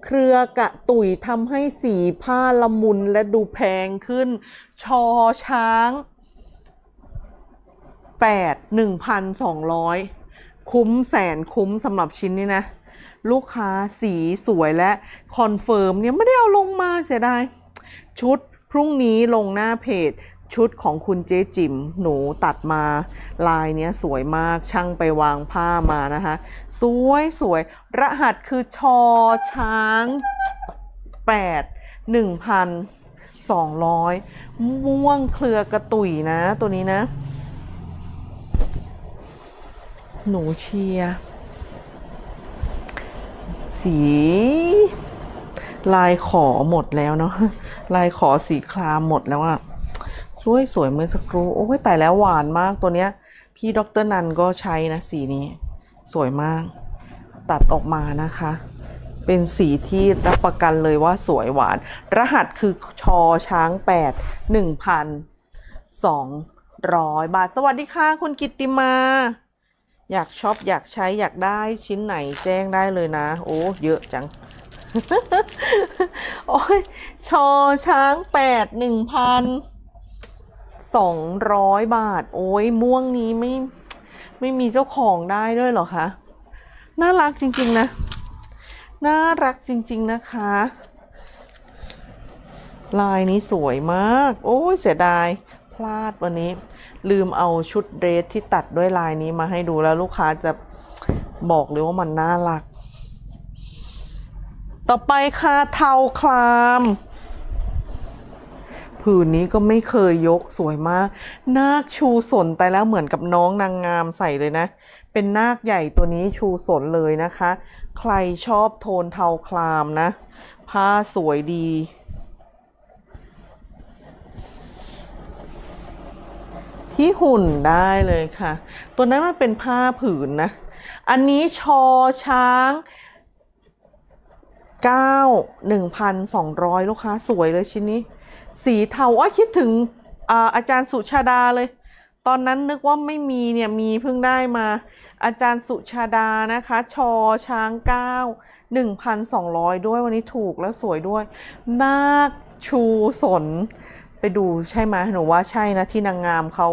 เครือกระตุยทำให้สีผ้าละมุนและดูแพงขึ้นชอช้างแปด หนึ่งพันสองร้อย คุ้มแสนคุ้มสำหรับชิ้นนี้นะลูกค้าสีสวยและคอนเฟิร์มเนี่ยไม่ได้เอาลงมาเสียดายชุดพรุ่งนี้ลงหน้าเพจชุดของคุณเจ๊จิ๋มหนูตัดมาลายเนี้ยสวยมากช่างไปวางผ้ามานะคะสวยสวยรหัสคือชอช้างแปด หนึ่งพันสองร้อย ม่วงเครือกระตุยนะตัวนี้นะหนูเชียร์สีลายขอหมดแล้วเนาะลายขอสีคลามหมดแล้วอะสวยสวยเมื่อสักครู่โอ้ยแต่แล้วหวานมากตัวเนี้ยพี่ดร.นันก็ใช้นะสีนี้สวยมากตัดออกมานะคะเป็นสีที่รับประกันเลยว่าสวยหวานรหัสคือชอช้างแปด หนึ่งพันสองร้อยบาทสวัสดีค่ะคุณกิตติมาอยากช็อปอยากใช้อยากได้ชิ้นไหนแจ้งได้เลยนะโอ้เยอะจัง โอ้ยชอช้างแปด หนึ่งพันสองร้อยบาทโอ้ยม่วงนี้ไม่ไม่มีเจ้าของได้ด้วยเหรอคะน่ารักจริงๆนะน่ารักจริงๆนะคะลายนี้สวยมากโอ้ยเสียดายพลาดวันนี้ลืมเอาชุดเดรสที่ตัดด้วยลายนี้มาให้ดูแล้วลูกค้าจะบอกเลยว่ามันน่ารักต่อไปค่ะเทาคลามผืนนี้ก็ไม่เคยยกสวยมากนาคชูสนแต่แล้วเหมือนกับน้องนางงามใส่เลยนะเป็นนาคใหญ่ตัวนี้ชูสนเลยนะคะใครชอบโทนเทาคลามนะผ้าสวยดีที่หุ่นได้เลยค่ะตัวนั้นมันเป็นผ้าผืนนะอันนี้ชอช้างเก้า หนึ่งพันสองร้อย ลูกค้าสวยเลยชิ้นนี้สีเทาอ้อคิดถึง อ, อาจารย์สุชาดาเลยตอนนั้นนึกว่าไม่มีเนี่ยมีเพิ่งได้มาอาจารย์สุชาดานะคะชอช้างเก้า หนึ่งพันสองร้อย ด้วยวันนี้ถูกแล้วสวยด้วยนาคชูสนไปดูใช่ไหมหนูว่าใช่นะที่นางงามเขา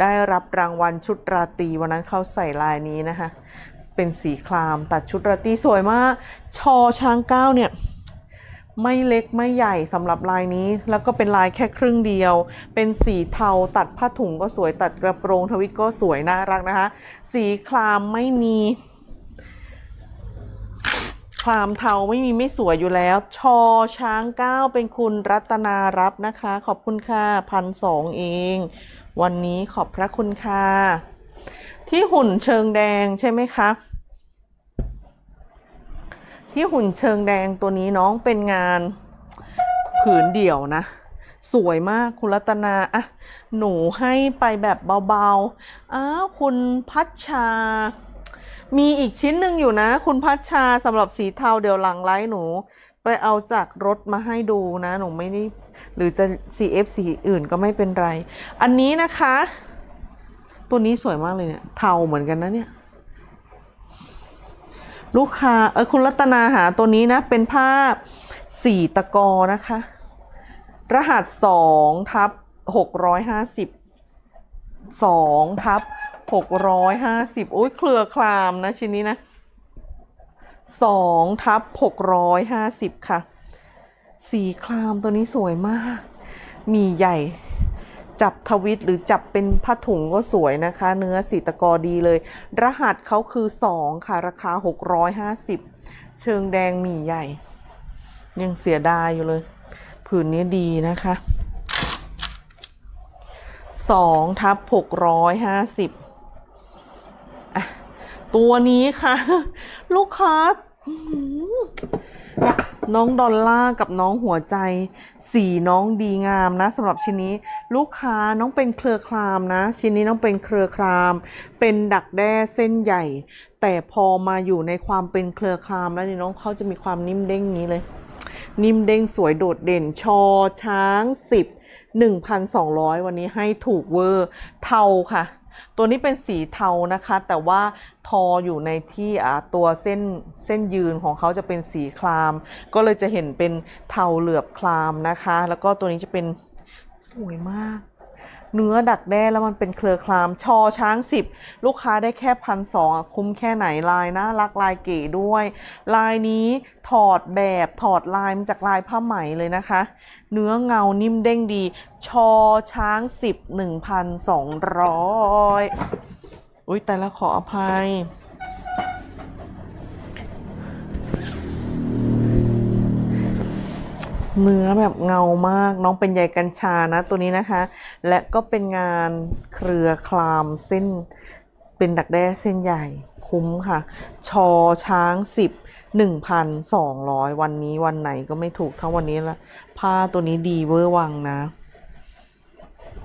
ได้รับรางวัลชุดราตรีวันนั้นเขาใส่ลายนี้นะคะเป็นสีครามตัดชุดราตรีสวยมากชอช้างเก้าเนี่ยไม่เล็กไม่ใหญ่สำหรับลายนี้แล้วก็เป็นลายแค่ครึ่งเดียวเป็นสีเทาตัดผ้าถุงก็สวยตัดกระโปรงทวิตก็สวยน่ารักนะคะสีครามไม่มีครามเทาไม่มีไม่สวยอยู่แล้วชอช้างเก้าเป็นคุณรัตนารับนะคะขอบคุณค่ะพันสองเองวันนี้ขอบพระคุณค่ะที่หุ่นเชิงแดงใช่ไหมคะที่หุ่นเชิงแดงตัวนี้น้องเป็นงานผืนเดี่ยวนะสวยมากคุณรัตนาอ่ะหนูให้ไปแบบเบาๆอ้าวคุณพัชชา มีอีกชิ้นหนึ่งอยู่นะคุณพัชชาสำหรับสีเทาเดี๋ยวหลังไลฟ์หนูไปเอาจากรถมาให้ดูนะหนูไม่ได้หรือจะ ซี เอฟ สีอื่นก็ไม่เป็นไรอันนี้นะคะตัวนี้สวยมากเลยเนี่ยเทาเหมือนกันนะเนี่ยลูกค้าเออคุณรัตนาหาตัวนี้นะเป็นผ้าสีตะกอนะคะรหัสสองทับหกร้อยห้าสิบสองทับหกร้อยห้าสิบโอ้ยเคลือคลามนะชิ้นนี้นะสองทับหกร้อยห้าสิบค่ะสีคลามตัวนี้สวยมากมีใหญ่จับทวิตหรือจับเป็นผ้าถุงก็สวยนะคะเนื้อสีตะกอดีเลยรหัสเขาคือสองค่ะราคาหกร้อยห้าสิบเชิงแดงมีใหญ่ยังเสียดายอยู่เลยผืนนี้ดีนะคะสองทับหกร้อยห้าสิบตัวนี้ค่ะลูกค้าน้องดอลล่ากับน้องหัวใจสีน้องดีงามนะสำหรับชิ้นนี้ลูกค้าน้องเป็นเครือคลามนะชิ้นนี้น้องเป็นเครือคลามเป็นดักแด้เส้นใหญ่แต่พอมาอยู่ในความเป็นเครือคลามแล้วนี่น้องเขาจะมีความนิ่มเด้งนี้เลยนิ่มเด้งสวยโดดเด่นชอช้างสิบ หนึ่งพันสองร้อย วันนี้ให้ถูกเวอร์เทาค่ะตัวนี้เป็นสีเทานะคะแต่ว่าทออยู่ในที่ตัวเส้นเส้นยืนของเขาจะเป็นสีคลามก็เลยจะเห็นเป็นเทาเหลือบคลามนะคะแล้วก็ตัวนี้จะเป็นสวยมากเนื้อดักแด้แล้วมันเป็นเครือคลามชอช้างสิบลูกค้าได้แค่พันสองคุ้มแค่ไหนลายน่ารักลายเก๋ด้วยลายนี้ถอดแบบถอดลายมาจากลายผ้าไหมเลยนะคะเนื้อเงานิ่มเด้งดีชอช้างสิบหนึ่งพันสองร้อยอุ้ยแต่ละขออภัยเนื้อแบบเงามากน้องเป็นใยกัญชานะตัวนี้นะคะและก็เป็นงานเครือคลามเส้นเป็นดักแด้เส้นใหญ่คุ้มค่ะชอช้างสิบ หนึ่งพันสองร้อย วันนี้วันไหนก็ไม่ถูกเท่าวันนี้ละผ้าตัวนี้ดีเวอร์วังนะ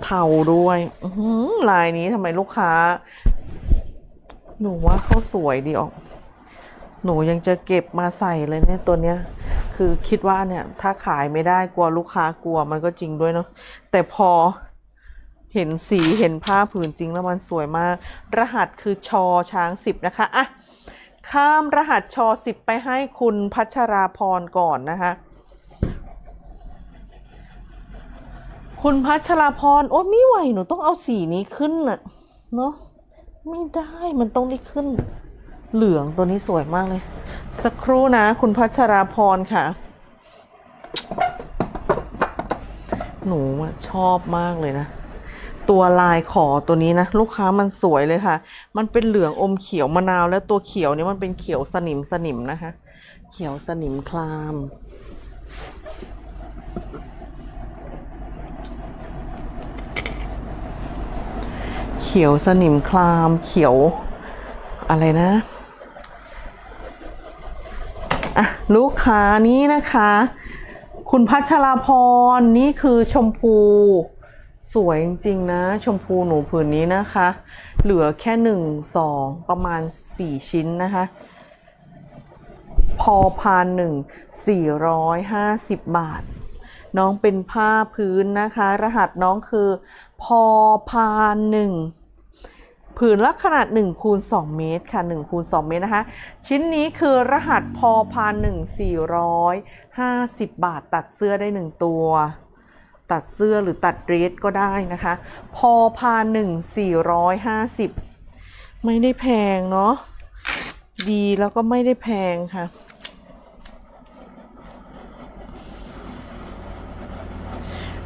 เทาด้วยลายนี้ทำไมลูกค้าหนูว่าเขาสวยดีออกหนูยังจะเก็บมาใส่เลยเนี่ยตัวเนี้ยคือคิดว่าเนี่ยถ้าขายไม่ได้กลัวลูกค้ากลัวมันก็จริงด้วยเนาะแต่พอเห็นสีเห็นผ้าผืนจริงแล้วมันสวยมากรหัสคือชอช้างสิบนะคะอ่ะข้ามรหัสชอสิบไปให้คุณพัชราพรก่อนนะคะคุณพัชราพรโอ๊ยไม่ไหวหนูต้องเอาสีนี้ขึ้นน่ะเนาะไม่ได้มันต้องได้ขึ้นเหลืองตัวนี้สวยมากเลยสักครู่นะคุณพัชราพรค่ะหนูชอบมากเลยนะตัวลายขอตัวนี้นะลูกค้ามันสวยเลยค่ะมันเป็นเหลืองอมเขียวมะนาวแล้วตัวเขียวนี้มันเป็นเขียวสนิมสนิมนะคะเขียวสนิมคลามเขียวสนิมคลามเขียวอะไรนะอ่ะลูกค้านี้นะคะคุณพัชราพรนี่คือชมพูสวยจริงๆนะชมพูหนูผืนนี้นะคะเหลือแค่หนึ่งสองประมาณสี่ชิ้นนะคะพอพันหนึ่งสี่ร้อยห้าสิบบาทน้องเป็นผ้าพื้นนะคะรหัสน้องคือพอพันหนึ่งผืนละขนาดหนึ่งคูณสองเมตรค่ะหนึ่งคูณสองเมตรนะคะชิ้นนี้คือรหัสพอพานหนึ่งสี่ร้อยห้าสิบบาทตัดเสื้อได้หนึ่งตัวตัดเสื้อหรือตัดเดรสก็ได้นะคะพอพานหนึ่งสี่ร้อยห้าสิบไม่ได้แพงเนาะดีแล้วก็ไม่ได้แพงค่ะ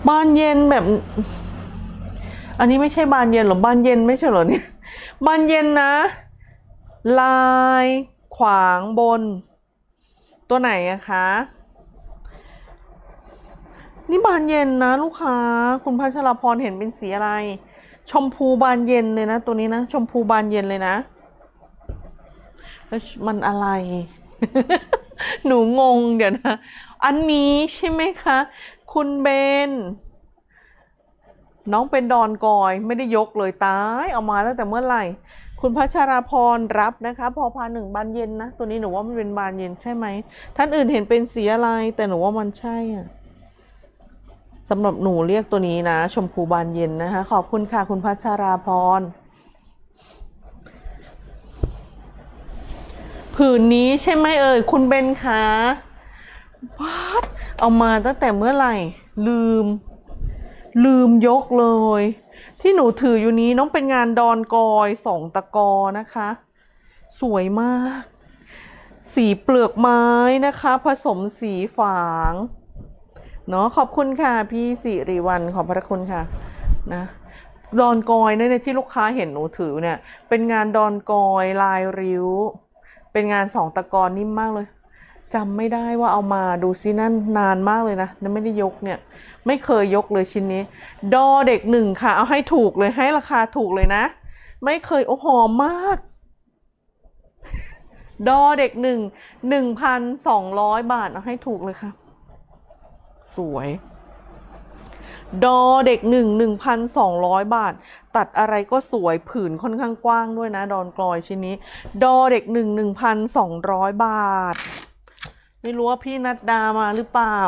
บานเย็นแบบอันนี้ไม่ใช่บานเย็นหรอบานเย็นไม่ใช่หรอเนี่ยบานเย็นนะลายขวางบนตัวไหนอะคะนี่บานเย็นนะลูกค้าคุณพัชรพรเห็นเป็นสีอะไรชมพูบานเย็นเลยนะตัวนี้นะชมพูบานเย็นเลยนะแล้วมันอะไร หนูงงเดี๋ยวนะอันนี้ใช่ไหมคะคุณเบนน้องเป็นดอนกอยไม่ได้ยกเลยตายเอามาตั้งแต่เมื่อไหร่ คุณพัชราพรรับนะคะพอพาหนึ่งบานเย็นนะตัวนี้หนูว่ามันเป็นบานเย็นใช่ไหมท่านอื่นเห็นเป็นสีอะไรแต่หนูว่ามันใช่อ่ะสำหรับหนูเรียกตัวนี้นะชมพูบานเย็นนะคะขอบคุณค่ะคุณพัชราพรผืนนี้ใช่ไหมเอ่ยคุณเบนคะว้าวเอามาตั้งแต่เมื่อไหร่ลืมลืมยกเลยที่หนูถืออยู่นี้น้องเป็นงานดอนกอยสองตะกอนะคะสวยมากสีเปลือกไม้นะคะผสมสีฝางเนาะขอบคุณค่ะพี่สิริวรรณขอบพระคุณค่ะนะดอนกอยเนี่ยที่ลูกค้าเห็นหนูถือเนี่ยเป็นงานดอนกอยลายริ้วเป็นงานสองตะกอนิ่มมากเลยจำไม่ได้ว่าเอามาดูซินั่นนานมากเลยนะไม่ได้ยกเนี่ยไม่เคยยกเลยชิ้นนี้ดอเด็กหนึ่งค่ะเอาให้ถูกเลยให้ราคาถูกเลยนะไม่เคยโอ้หอมมากดอเด็กหนึ่งหนึ่งพันสองร้อยบาทเอาให้ถูกเลยค่ะสวยดอเด็กหนึ่งหนึ่งพันสองร้อยบาทตัดอะไรก็สวยผืนค่อนข้างกว้างด้วยนะดอนกลอยชิ้นนี้ดอเด็กหนึ่งหนึ่งพันสองร้อยบาทไม่รู้ว่าพี่นัดดามาหรือเปล่า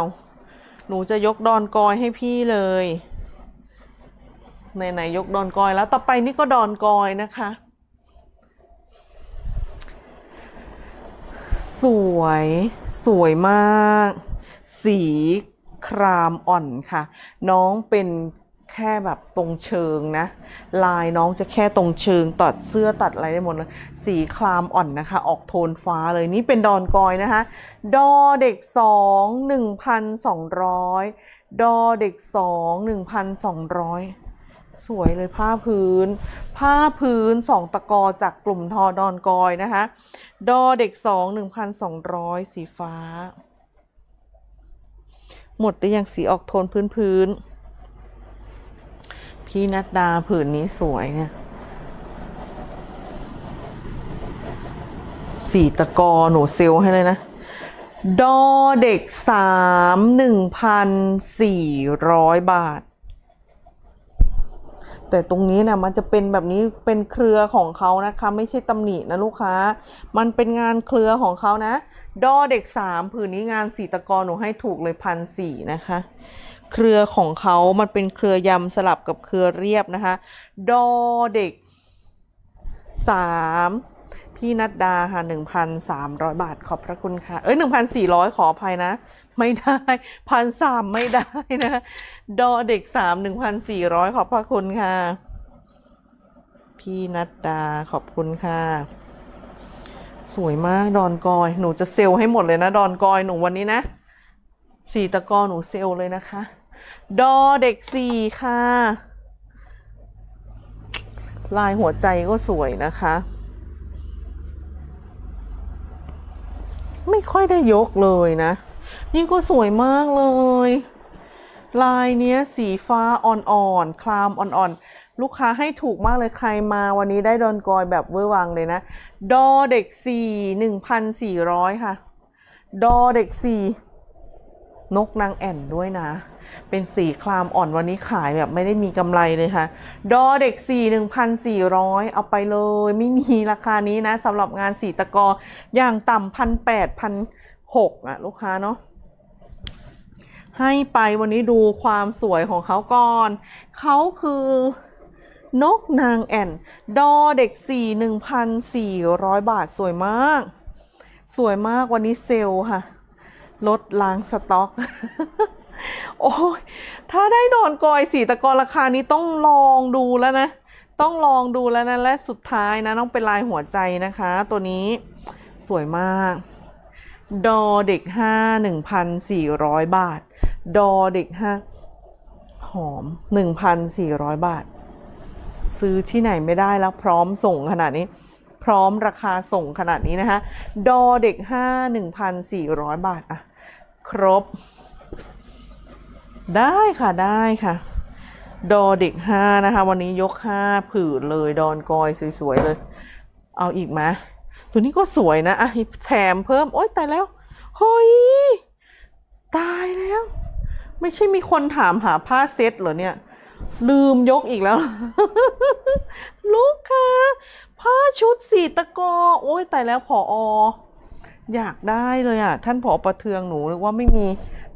หนูจะยกดอนกอยให้พี่เลยไหนๆยกดอนกอยแล้วต่อไปนี่ก็ดอนกอยนะคะสวยสวยมากสีครามอ่อนค่ะน้องเป็นแค่แบบตรงเชิงนะลายน้องจะแค่ตรงเชิงตัดเสื้อตัดอะไรได้หมดเลยสีครามอ่อนนะคะออกโทนฟ้าเลยนี่เป็นดอนกอยนะคะดอเด็กสองหนึ่งพันสองร้อยดอเด็กสองหนึ่งพันสองร้อยสวยเลยผ้าพื้นผ้าพื้นสองตะกอจากกลุ่มทอดอนกอยนะคะดอเด็กสองหนึ่งพันสองร้อยสีฟ้าหมดได้ยังสีออกโทนพื้นพื้นพี่นัดดาผืนนี้สวยเนี่ยสีตะกอหนูเซลให้เลยนะดอเด็กสามหนึ่งพันสี่ร้อยบาทแต่ตรงนี้นะมันจะเป็นแบบนี้เป็นเครือของเขานะคะไม่ใช่ตำหนินะลูกค้ามันเป็นงานเครือของเขานะดอเด็กสามผืนนี้งานสีตะกอหนูให้ถูกเลยพันสี่นะคะเครือของเขามันเป็นเครือยำสลับกับเครือเรียบนะคะดอเด็กสามพี่นัดดาค่ะหนึ่งพันสามร้อยบาทขอบพระคุณค่ะเอ้ยหนึ่งพันสี่ร้อยขออภัยนะไม่ได้พันสามไม่ได้นะดอเด็กสามหนึ่งพันสี่ร้อยขอบพระคุณค่ะพี่นัดดาขอบคุณค่ะสวยมากดอนกอยหนูจะเซลให้หมดเลยนะดอนกอยหนูวันนี้นะสีตะกอหนูเซลเลยนะคะดอเด็กสี่ค่ะลายหัวใจก็สวยนะคะไม่ค่อยได้ยกเลยนะนี่ก็สวยมากเลยลายเนี้ยสีฟ้าอ่อนๆคลามอ่อนๆลูกค้าให้ถูกมากเลยใครมาวันนี้ได้ดอนกอยแบบเวอร์วังเลยนะดอเด็กสี่หนึ่งพันสี่ร้อยค่ะดอเด็กสี่นกนางแอ่นด้วยนะเป็นสีคลามอ่อนวันนี้ขายแบบไม่ได้มีกำไรเลยค่ะดอเด็กสี่หนึ่งพันสี่ร้อยเอาไปเลยไม่มีราคานี้นะสำหรับงานสีตะกออย่างต่ำพันแปดพันหกอ่ะลูกค้าเนาะให้ไปวันนี้ดูความสวยของเขาก่อนเขาคือนกนางแอ่นดอเด็กสี่หนึ่งพันสี่ร้อยบาทสวยมากสวยมากวันนี้เซลล์ค่ะลดล้างสต็อกโอ้ยถ้าได้ดอนกอยสีตะกอราคานี้ต้องลองดูแล้วนะต้องลองดูแล้วนะและสุดท้ายนะต้องเป็นลายหัวใจนะคะตัวนี้สวยมากดอเด็กห้าหนึ่งพันสี่ร้อยบาทดอเด็กห้าหอมหนึ่งพันสี่ร้อยบาทซื้อที่ไหนไม่ได้แล้วพร้อมส่งขนาดนี้พร้อมราคาส่งขนาดนี้นะคะดอเด็กห้าหนึ่งพันสี่ร้อยบาทอ่ะครบได้ค่ะได้ค่ะดอเด็กห้านะคะวันนี้ยกห้าผืนเลยดอนกอยสวยๆเลยเอาอีกไหมตัวนี้ก็สวยนะอ่ะแถมเพิ่มโอ๊ยตายแล้วเฮ้ยตายแล้วไม่ใช่มีคนถามหาผ้าเซ็ตเหรอเนี่ย ลืมยกอีกแล้ว ลูกค้าผ้าชุดสีตะกอโอ้ยตายแล้วผอ อ, อยากได้เลยอ่ะท่านผอประเทืองหนูนึกว่าไม่มี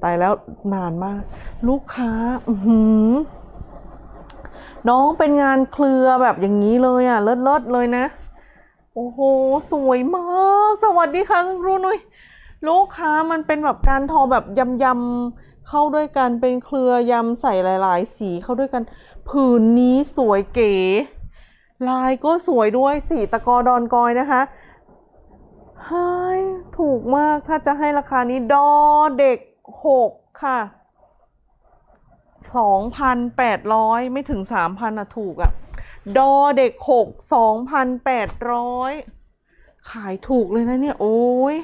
ตายแล้วนานมากลูกค้าอื้อหือน้องเป็นงานเคลือแบบอย่างนี้เลยอ่ะเลิศๆเลยนะโอ้โหสวยมากสวัสดีค่ะคุณครูนุ้ยลูกค้ามันเป็นแบบการทอแบบยำๆเข้าด้วยกันเป็นเครือยำใส่หลายๆสีเข้าด้วยกันผืนนี้สวยเก๋ลายก็สวยด้วยสีตะกอดอนกอยนะคะเฮ้ยถูกมากถ้าจะให้ราคานี้ดอเด็กหกค่ะสองพันแปดร้อยไม่ถึงสามพันอะถูกอะดอเด็กหกสองพันแปดร้อยขายถูกเลยนะเนี่ยโอ้ย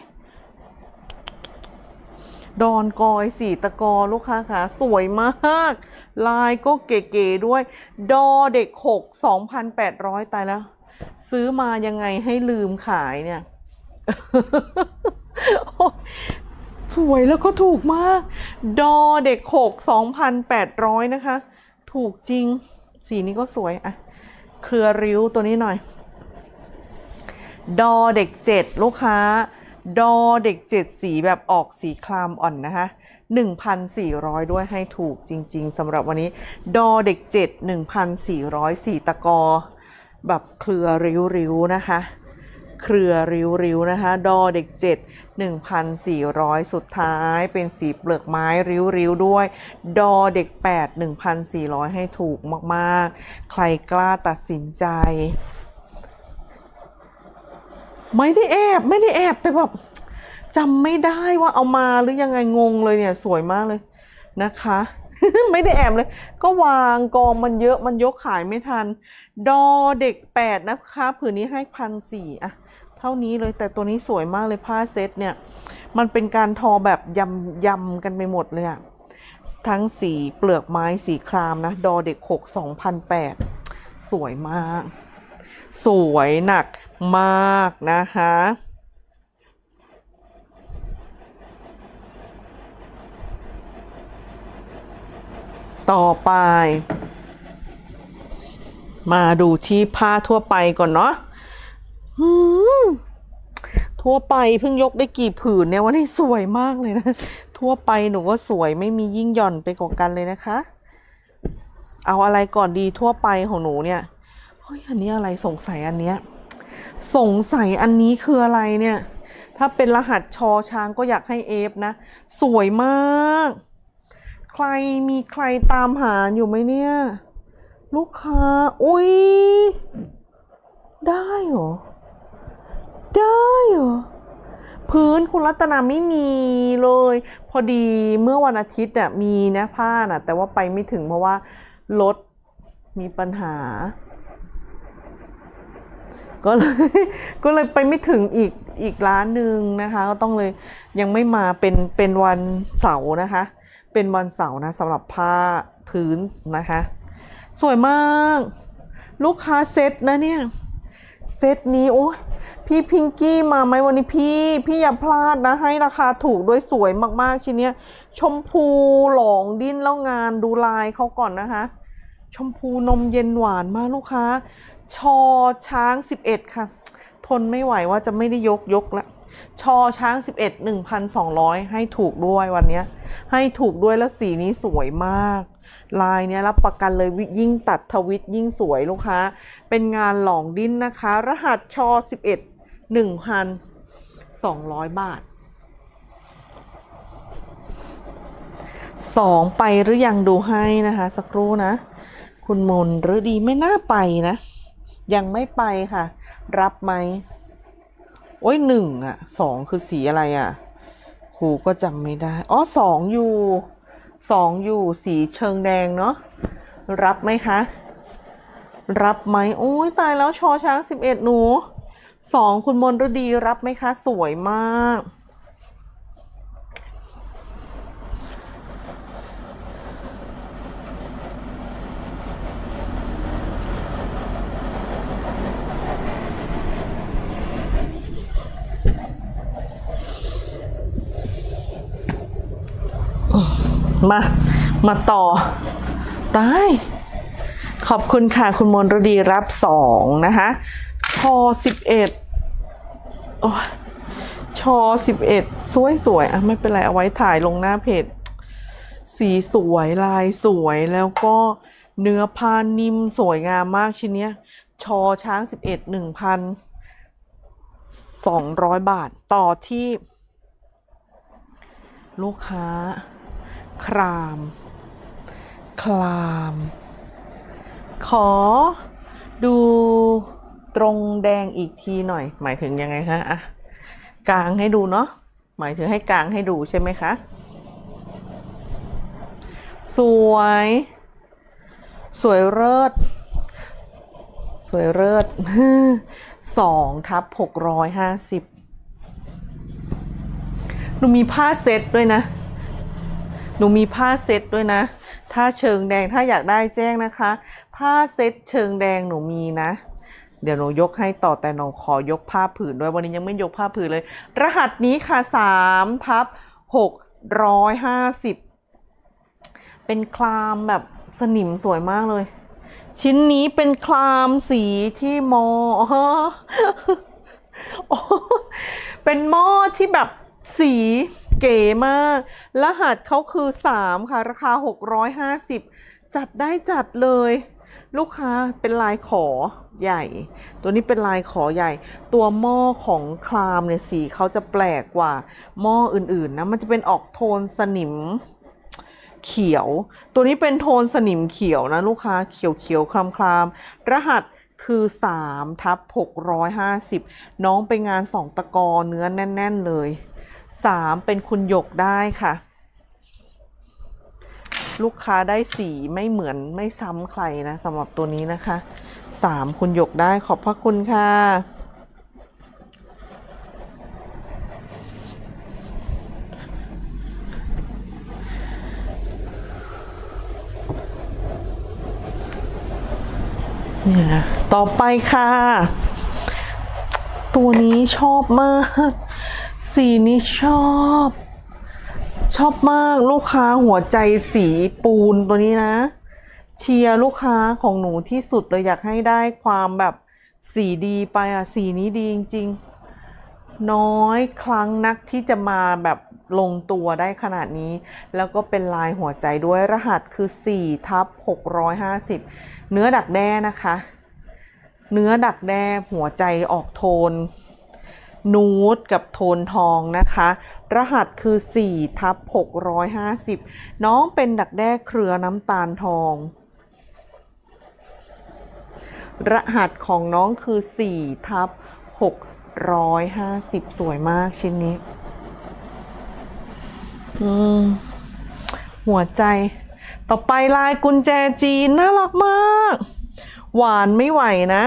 ดอนกอยสีตะกอลูกค้าค่ะสวยมากลายก็เก๋ๆด้วยดอเด็กหกสองพันแปดร้อยตายแล้วซื้อมายังไงให้ลืมขายเนี่ย สวยแล้วก็ถูกมากดอเด็กหกสองพันแปดร้อยนะคะถูกจริงสีนี้ก็สวยอะเครือริ้วตัวนี้หน่อยดอเด็กเจ็ดลูกค้าดอเด็กเจ็ดสีแบบออกสีคลามอ่อนนะคะ หนึ่งพันสี่ร้อย ด้วยให้ถูกจริงๆสำหรับวันนี้ดอเด็กเจ็ด หนึ่งพันสี่ร้อย สีตะกอแบบเครือริ้วๆนะคะเครือริ้วๆนะคะดอเด็กเจ็ด หนึ่งพันสี่ร้อย สุดท้ายเป็นสีเปลือกไม้ริ้วๆด้วยดอเด็กแปด หนึ่งพันสี่ร้อย ให้ถูกมากๆใครกล้าตัดสินใจไม่ได้แอบไม่ได้แอบแต่แบบจำไม่ได้ว่าเอามาหรือยังไงงงเลยเนี่ยสวยมากเลยนะคะ ไม่ได้แอบเลยก็วางกองมันเยอะมันยกขายไม่ทันดอเด็กแปดนะคะผืนนี้ให้พันสี่อะเท่านี้เลยแต่ตัวนี้สวยมากเลยผ้าเซตเนี่ยมันเป็นการทอแบบยำยำกันไปหมดเลยอะทั้งสีเปลือกไม้สีครามนะดอเด็กหกสองพันแปดสวยมากสวยหนักมากนะคะต่อไปมาดูที่ผ้าทั่วไปก่อนเนาะทั่วไปเพิ่งยกได้กี่ผืนเนี่ยวันนี้สวยมากเลยนะทั่วไปหนูก็สวยไม่มียิ่งหย่อนไปกว่ากันเลยนะคะเอาอะไรก่อนดีทั่วไปของหนูเนี่ยเฮ้ยอันนี้อะไรสงสัยอันเนี้ยสงสัยอันนี้คืออะไรเนี่ยถ้าเป็นรหัสชอช้างก็อยากให้เอฟนะสวยมากใครมีใครตามหาอยู่ไหมเนี่ยลูกค้าอุ้ยได้เหรอได้เหรอพื้นคุณรัตนาไม่มีเลยพอดีเมื่อวันอาทิตย์อ่ะมีนะผ้าน่ะแต่ว่าไปไม่ถึงเพราะว่ารถมีปัญหาก็เลยก็เลยไปไม่ถึงอีกอีกร้านหนึ่งนะคะก็ต้องเลยยังไม่มาเป็นเป็นวันเสาร์นะคะเป็นวันเสาร์นะสำหรับผ้าพื้นนะคะสวยมากลูกค้าเซตนะเนี่ยเซตนี้โอ้พี่พิงกี้มาไหมวันนี้พี่พี่อย่าพลาดนะให้ราคาถูกด้วยสวยมากๆชิ้นเนี้ยชมพูหลองดิ้นแล้วงานดูลายเขาก่อนนะคะชมพูนมเย็นหวานมากลูกค้าชอช้างสิบเอ็ดค่ะทนไม่ไหวว่าจะไม่ได้ยกยกละชอช้างสิบเอ็ด หนึ่งพันสองร้อยให้ถูกด้วยวันนี้ให้ถูกด้วยแล้วสีนี้สวยมากลายเนี้ยรับประกันเลยยิ่งตัดทวิตยิ่งสวยลูกค้าเป็นงานหลองดิ้นนะคะรหัสชอสิบเอ็ด หนึ่งพันสองร้อย บาทสองไปหรือยังดูให้นะคะสักครู่นะคุณมนหรือดีไม่น่าไปนะยังไม่ไปค่ะรับไหมโอ้ยหนึ่งอ่ะสองคือสีอะไรอ่ะครูก็จำไม่ได้อ๋อสองอยู่สองอยู่สีเชิงแดงเนาะรับไหมคะรับไหมโอ้ยตายแล้วชอช้างสิบเอ็ดหนูสองคุณมนฤดีรับไหมคะสวยมากมามาต่อตาย ขอบคุณค่ะคุณมนฤดีรับสองนะคะชอสิบเอ็ดชอสิบเอ็ดสวยสวยอ่ะไม่เป็นไรเอาไว้ถ่ายลงหน้าเพจสีสวยลายสวยแล้วก็เนื้อผ้านิ่มสวยงามมากชิ้นเนี้ยชอช้างสิบเอ็ดหนึ่งพันสองร้อยบาทต่อที่ลูกค้าครามคลามขอดูตรงแดงอีกทีหน่อยหมายถึงยังไงคะอ่ะกลางให้ดูเนาะหมายถึงให้กลางให้ดูใช่ไหมคะสวยสวยเลิศสวยเลิศสองทับหกร้อยห้าสิบหนูมีผ้าเซ็ตด้วยนะหนูมีผ้าเซ็ตด้วยนะถ้าเชิงแดงถ้าอยากได้แจ้งนะคะผ้าเซ็ตเชิงแดงหนูมีนะเดี๋ยวหนูยกให้ต่อแต่หนูขอยกผ้าผืนด้วยวันนี้ยังไม่ยกผ้าผืนเลยรหัสนี้ค่ะสามทับหกร้อยห้าสิบเป็นคลามแบบสนิมสวยมากเลยชิ้นนี้เป็นคลามสีที่มอเป็นหม้อที่แบบสีเก๋มากรหัสเขาคือสามค่ะราคาหกร้อยห้าสิบจัดได้จัดเลยลูกค้าเป็นลายขอใหญ่ตัวนี้เป็นลายขอใหญ่ตัวหม้อของคลามเนี่ยสีเขาจะแปลกกว่าหม้ออื่นๆนะมันจะเป็นออกโทนสนิมเขียวตัวนี้เป็นโทนสนิมเขียวนะลูกค้าเขียวๆคลามๆรหัสคือสามทับหกร้อยห้าสิบน้องเป็นงานสองตะกอเนื้อแน่นๆเลยสามเป็นคุณหยกได้ค่ะลูกค้าได้สีไม่เหมือนไม่ซ้ำใครนะสำหรับตัวนี้นะคะสามคุณหยกได้ขอบพระคุณค่ะเนี่ยนะต่อไปค่ะตัวนี้ชอบมากสีนี้ชอบชอบมากลูกค้าหัวใจสีปูนตัวนี้นะเชียร์ลูกค้าของหนูที่สุดเลยอยากให้ได้ความแบบสีดีไปอ่ะสีนี้ดีจริงๆน้อยครั้งนักที่จะมาแบบลงตัวได้ขนาดนี้แล้วก็เป็นลายหัวใจด้วยรหัสคือสี่ทับหกร้อยห้าสิบเนื้อดักแด้นะคะเนื้อดักแด้หัวใจออกโทนนูดกับโทนทองนะคะรหัสคือสี่ทับหกร้อยห้าสิบน้องเป็นดักแด้เครือน้ำตาลทองรหัสของน้องคือสี่ทับหกร้อยห้าสิบสวยมากชิ้นนี้อืมหัวใจต่อไปลายกุญแจจีนน่ารักมากหวานไม่ไหวนะ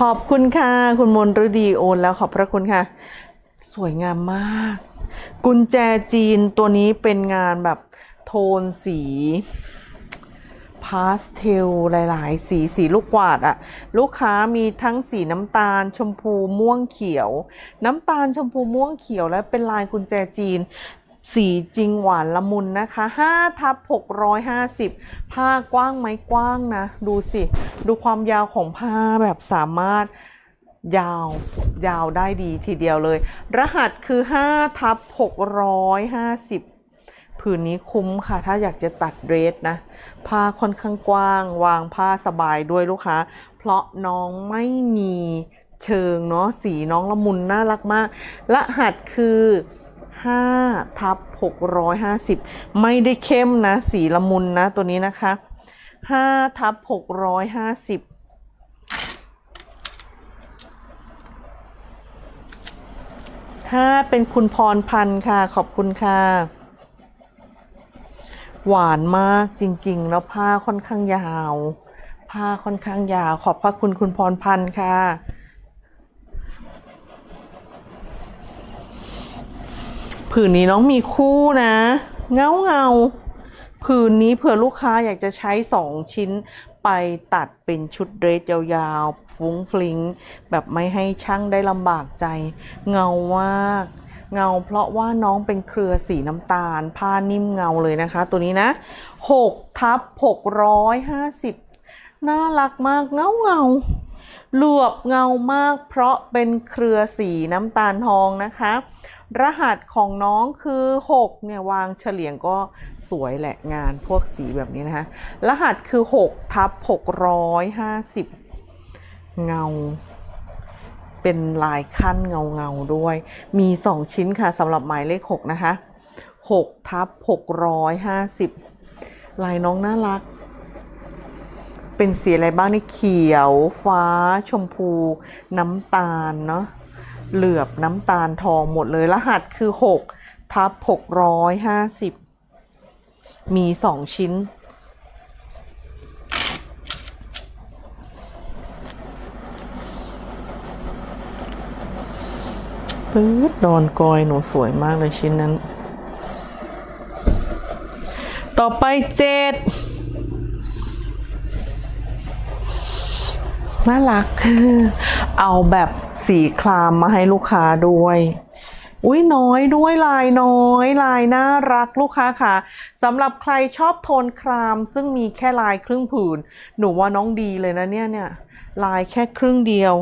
ขอบคุณค่ะคุณมนฤดีโอนแล้วขอบพระคุณค่ะสวยงามมากกุญแจจีนตัวนี้เป็นงานแบบโทนสีพาสเทลหลายๆสีสีลูกกวาดอะลูกค้ามีทั้งสีน้ำตาลชมพูม่วงเขียวน้ำตาลชมพูม่วงเขียวและเป็นลายกุญแจจีนสีจริงหวานละมุนนะคะห้าทับหกร้อยห้าสิบผ้ากว้างไหมกว้างนะดูสิดูความยาวของผ้าแบบสามารถยาวยาวได้ดีทีเดียวเลยรหัสคือห้าทับหกร้อยห้าสิบผืนนี้คุ้มค่ะถ้าอยากจะตัดเดรสนะผ้าค่อนข้างกว้างวางผ้าสบายด้วยลูกค้าเพราะน้องไม่มีเชิงเนาะสีน้องละมุนน่ารักมากรหัสคือห้าทับหกร้อยห้าสิบไม่ได้เข้มนะสีละมุนนะตัวนี้นะคะห้าทับหกร้อยห้าสิบถ้าเป็นคุณพรพันธ์ค่ะขอบคุณค่ะหวานมากจริงๆแล้วผ้าค่อนข้างยาวผ้าค่อนข้างยาวขอบพระคุณคุณพรพันธ์ค่ะผืนนี้น้องมีคู่นะเงาเงาผืนนี้เผื่อลูกค้าอยากจะใช้สองชิ้นไปตัดเป็นชุดเดรสยาวๆฟุ้งฟลิงแบบไม่ให้ช่างได้ลำบากใจเงามาก เงาเพราะว่าน้องเป็นเครือสีน้ำตาลผ้านิ่มเงาเลยนะคะตัวนี้นะ หกทับหกร้อยห้าสิบ น่ารักมากเงาเงาเหลือบเงามากเพราะเป็นเครือสีน้ำตาลทองนะคะรหัสของน้องคือหกเนี่ยวางเฉลี่ยงก็สวยแหละงานพวกสีแบบนี้นะคะรหัสคือหกทับหกร้อยห้าสิบเงาเป็นลายขั้นเงาเงาด้วยมีสองชิ้นค่ะสำหรับหมายเลขหกนะคะหกทับหกร้อยห้าสิบลายน้องน่ารักเป็นสีอะไรบ้างนี่เขียวฟ้าชมพูน้ำตาลเนาะเหลือบน้ำตาลทองหมดเลยรหัสคือหกทับหกร้อยห้าสิบมีสองชิ้นปื๊ดดอนกอยหนูสวยมากเลยชิ้นนั้นต่อไปเจ็ดน่ารักเอาแบบสีคลามมาให้ลูกค้าด้วยอุ้ยน้อยด้วยลายน้อยลายน่ารักลูกค้าค่ะสำหรับใครชอบโทนคลามซึ่งมีแค่ลายครึ่งผืนหนูว่าน้องดีเลยนะเนี่ยเนี่ยลายแค่ครึ่งเดียว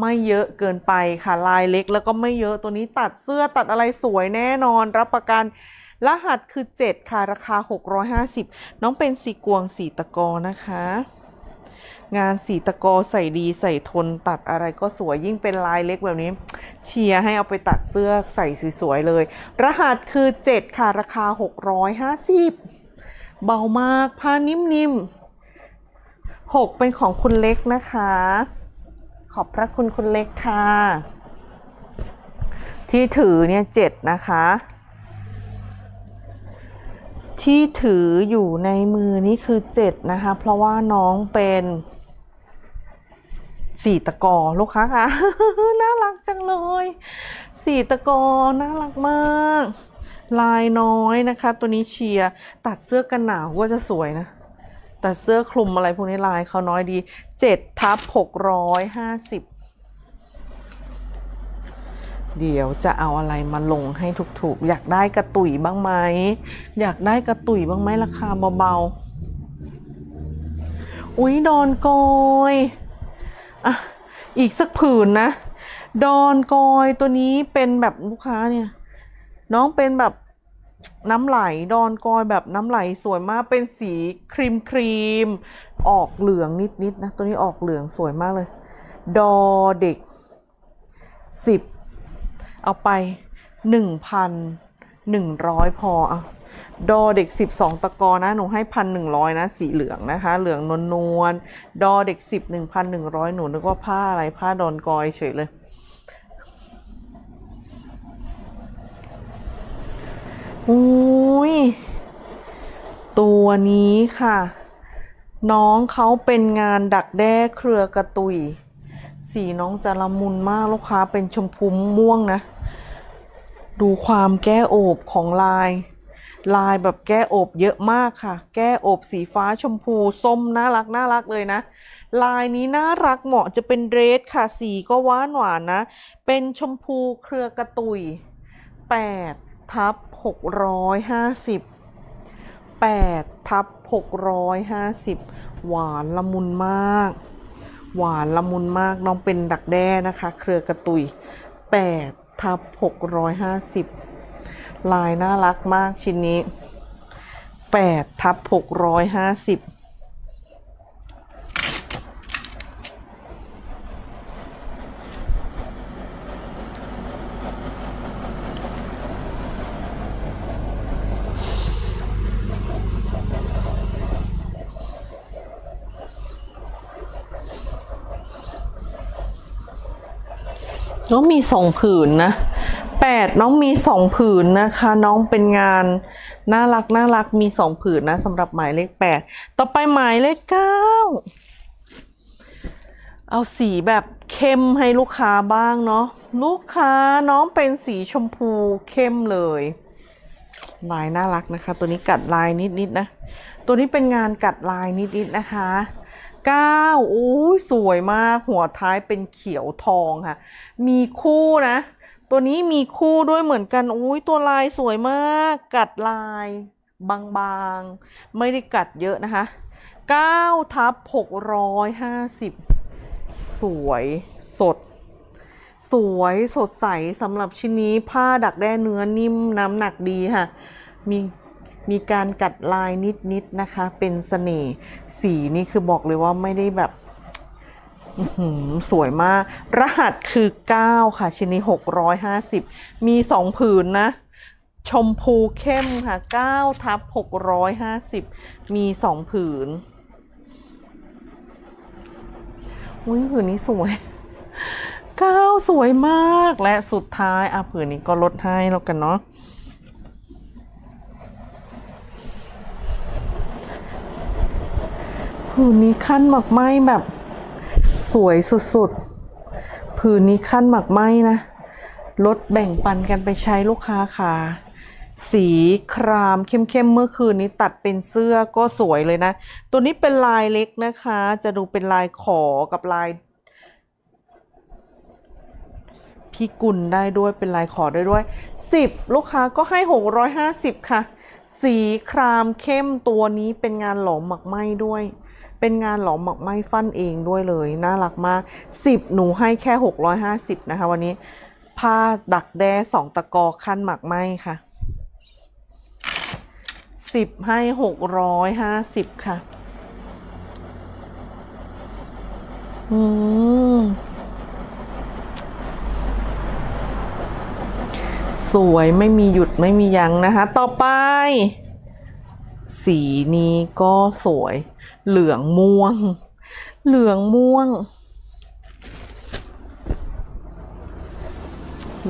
ไม่เยอะเกินไปค่ะลายเล็กแล้วก็ไม่เยอะตัวนี้ตัดเสื้อตัดอะไรสวยแน่นอนรับประกันรหัสคือเจ็ดค่ะราคาหกร้อยห้าสิบน้องเป็นสีกวงสีตะกอนะคะงานสีตะกอใส่ดีใส่ทนตัดอะไรก็สวยยิ่งเป็นลายเล็กแบบนี้เชียร์ให้เอาไปตัดเสื้อใส่สวยๆเลยรหัสคือเจ็ดค่ะราคาหกร้อยห้าสิบเบามากผ้านิ่มๆหกเป็นของคุณเล็กนะคะขอบพระคุณคุณเล็กค่ะที่ถือเนี่ยเจ็ดนะคะที่ถืออยู่ในมือนี่คือเจ็ดนะคะเพราะว่าน้องเป็นสีตะกอลูกค้าค่ะ น่ารักจังเลยสีตะกอน่ารักมากลายน้อยนะคะตัวนี้เชียร์ตัดเสื้อกันหนาวก็จะสวยนะตัดเสื้อคลุมอะไรพวกนี้ลายเขาน้อยดีเจ็ดทับหกร้อยห้าสิบเดี๋ยวจะเอาอะไรมาลงให้ถูกๆอยากได้กระตุยบ้างไหมอยากได้กระตุยบ้างไหมราคาเบาๆอุ๊ยดอนกอยอ่ะอีกสักผืนนะดอนกอยตัวนี้เป็นแบบลูกค้าเนี่ยน้องเป็นแบบน้ำไหลดอนกอยแบบน้ำไหลสวยมากเป็นสีครีมครีมออกเหลืองนิดๆนะตัวนี้ออกเหลืองสวยมากเลยดอเด็กสิบเอาไป หนึ่งพันหนึ่งร้อย พออ่ะดอเด็กสิบสองตะกอนะหนูให้ หนึ่งพันหนึ่งร้อย นะสีเหลืองนะคะเหลืองนวลๆดอเด็กสิบ หนึ่งพันหนึ่งร้อย หนูนึกว่าผ้าอะไรผ้าดอนกอยเฉยเลยอุ้ยตัวนี้ค่ะน้องเขาเป็นงานดักแด้เครือกระตุยสีน้องจะละมุนมากลูกค้าเป็นชมพูม่วงนะดูความแก้โอบของลายลายแบบแก้โอบเยอะมากค่ะแก้โอบสีฟ้าชมพูส้มน่ารักน่ารักเลยนะลายนี้น่ารักเหมาะจะเป็นเดรสค่ะสีก็หวานหวานนะเป็นชมพูเครือกระตุย แปดทับหกร้อยห้าสิบ แปดทับหกร้อยห้าสิบหวานละมุนมากหวานละมุนมากน้องเป็นดักแด้นะคะเครือกระตุย แปดทับหกร้อยห้าสิบ ลายน่ารักมากชิ้นนี้ แปดทับหกร้อยห้าสิบ น้องมีสองผืนนะแปดน้องมีสองผืนนะคะน้องเป็นงานน่ารักน่ารักมีสองผืนนะสำหรับหมายเลขแปดต่อไปหมายเลขเก้าเอาสีแบบเข้มให้ลูกค้าบ้างเนาะลูกค้าน้องเป็นสีชมพูเข้มเลยลายน่ารักนะคะตัวนี้กัดลายนิดนิดนะตัวนี้เป็นงานกัดลายนิดนิดนะคะเก้าอู้สวยมากหัวท้ายเป็นเขียวทองค่ะมีคู่นะ ตัวนี้มีคู่ด้วยเหมือนกันอุ้ยตัวลายสวยมากกัดลายบางๆไม่ได้กัดเยอะนะคะ เก้าทับหกร้อยห้าสิบ สวยสดสวยสดใสสำหรับชิ้นนี้ผ้าดักแด้เนื้อนิ่มน้ำหนักดีค่ะมีมีการกัดลายนิดๆนะคะเป็นเสน่ห์สีนี่คือบอกเลยว่าไม่ได้แบบสวยมากรหัสคือเก้าค่ะชิ้นนี้หกร้อยห้าสิบมีสองผืนนะชมพูเข้มค่ะ เก้าทับหกร้อยห้าสิบ มีสองผืนอุ้ยผืนนี้สวยเก้าสวยมากและสุดท้ายอ่ะผืนนี้ก็ลดให้แล้วกันเนาะผืนนี้ขั้นหมักไหมแบบสวยสุดๆผืนนี้ขั้นหมักไหมนะลดแบ่งปันกันไปใช้ลูกค้าค่ะสีครามเข้มๆเมื่อคืนนี้ตัดเป็นเสื้อก็สวยเลยนะตัวนี้เป็นลายเล็กนะคะจะดูเป็นลายขอกับลายพิกุลได้ด้วยเป็นลายขอได้ด้วยสิบลูกค้าก็ให้หกร้อยห้าสิบค่ะสีครามเข้มตัวนี้เป็นงานหลอมหมักไหมด้วยเป็นงานหลอมหมักไหมฟั่นเองด้วยเลยน่ารักมากสิบหนูให้แค่หกร้อยห้าสิบนะคะวันนี้ผ้าดักแด้สองตะกอขั้นหมักไหมค่ะสิบให้หกร้อยห้าสิบค่ะอืมสวยไม่มีหยุดไม่มียั้งนะคะต่อไปสีนี้ก็สวยเหลืองม่วงเหลืองม่วง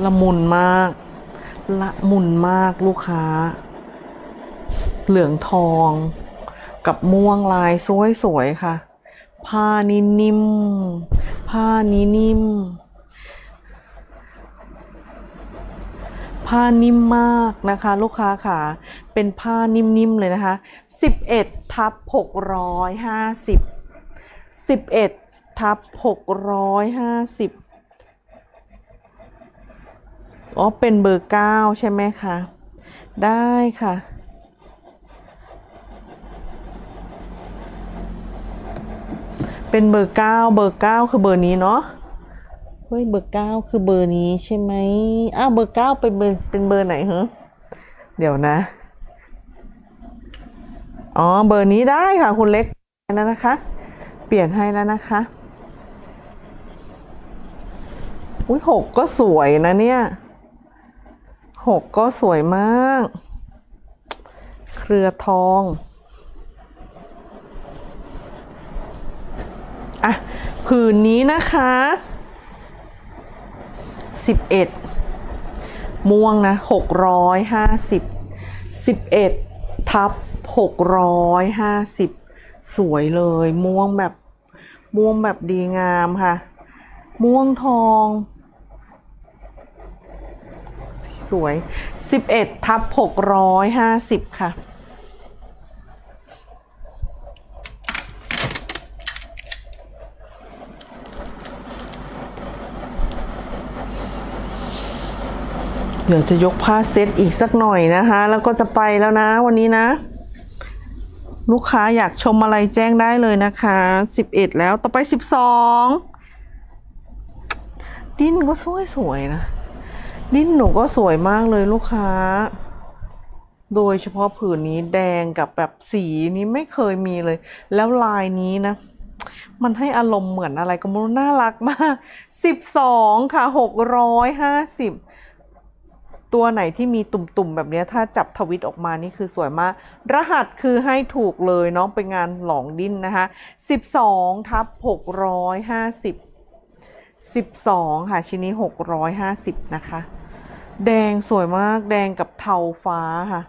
ละมุนมากละมุนมากลูกค้าเหลืองทองกับม่วงลายสวยๆค่ะผ้านี้นิ่มผ้านี้นิ่มผ้านิ่มมากนะคะลูกค้าค่ะเป็นผ้านิ่มๆเลยนะคะ สิบเอ็ดทับหกร้อยห้าสิบ สิบเอ็ดทับหกร้อยห้าสิบอ๋อเป็นเบอร์เก้าใช่ไหมคะได้ค่ะเป็นเบอร์เก้าเบอร์เก้าคือเบอร์นี้เนาะเฮ้ยเบอร์เก้าคือเบอร์นี้ใช่ไหมอ้าวเบอร์เก้าเป็นเบอร์เป็นเบอร์ไหนฮะเดี๋ยวนะอ๋อเบอร์นี้ได้ค่ะคุณเล็กนะนะคะเปลี่ยนให้แล้วนะคะอุ้ยหกก็สวยนะเนี่ยหกก็สวยมากเครือทองอ่ะผืนนี้นะคะสิบเอ็ดม่วงนะหกร้อยห้าสิบสิบเอ็ดทับหกร้อยห้าสิบสวยเลยม่วงแบบม่วงแบบดีงามค่ะม่วงทองสวย สิบเอ็ดทับหกร้อยห้าสิบ ค่ะเดี๋ยวจะยกผ้าเซตอีกสักหน่อยนะคะแล้วก็จะไปแล้วนะวันนี้นะลูกค้าอยากชมอะไรแจ้งได้เลยนะคะสิบเอ็ดแล้วต่อไปสิบสองดิ้นก็สวยสวยนะดิ้นหนูก็สวยมากเลยลูกค้าโดยเฉพาะผืนนี้แดงกับแบบสีนี้ไม่เคยมีเลยแล้วลายนี้นะมันให้อารมณ์เหมือนอะไรก็ไม่รู้น่ารักมากสิบสองค่ะหกร้อยห้าสิบตัวไหนที่มีตุ่มๆแบบนี้ถ้าจับทวิตออกมานี่คือสวยมากรหัสคือให้ถูกเลยเนาะเป็นงานหลองดิ้นนะคะสิบสองทับหกร้อยห้าสิบสิบสองค่ะชิ้นนี้หกร้อยห้าสิบนะคะแดงสวยมากแดงกับเทาฟ้าค่ะ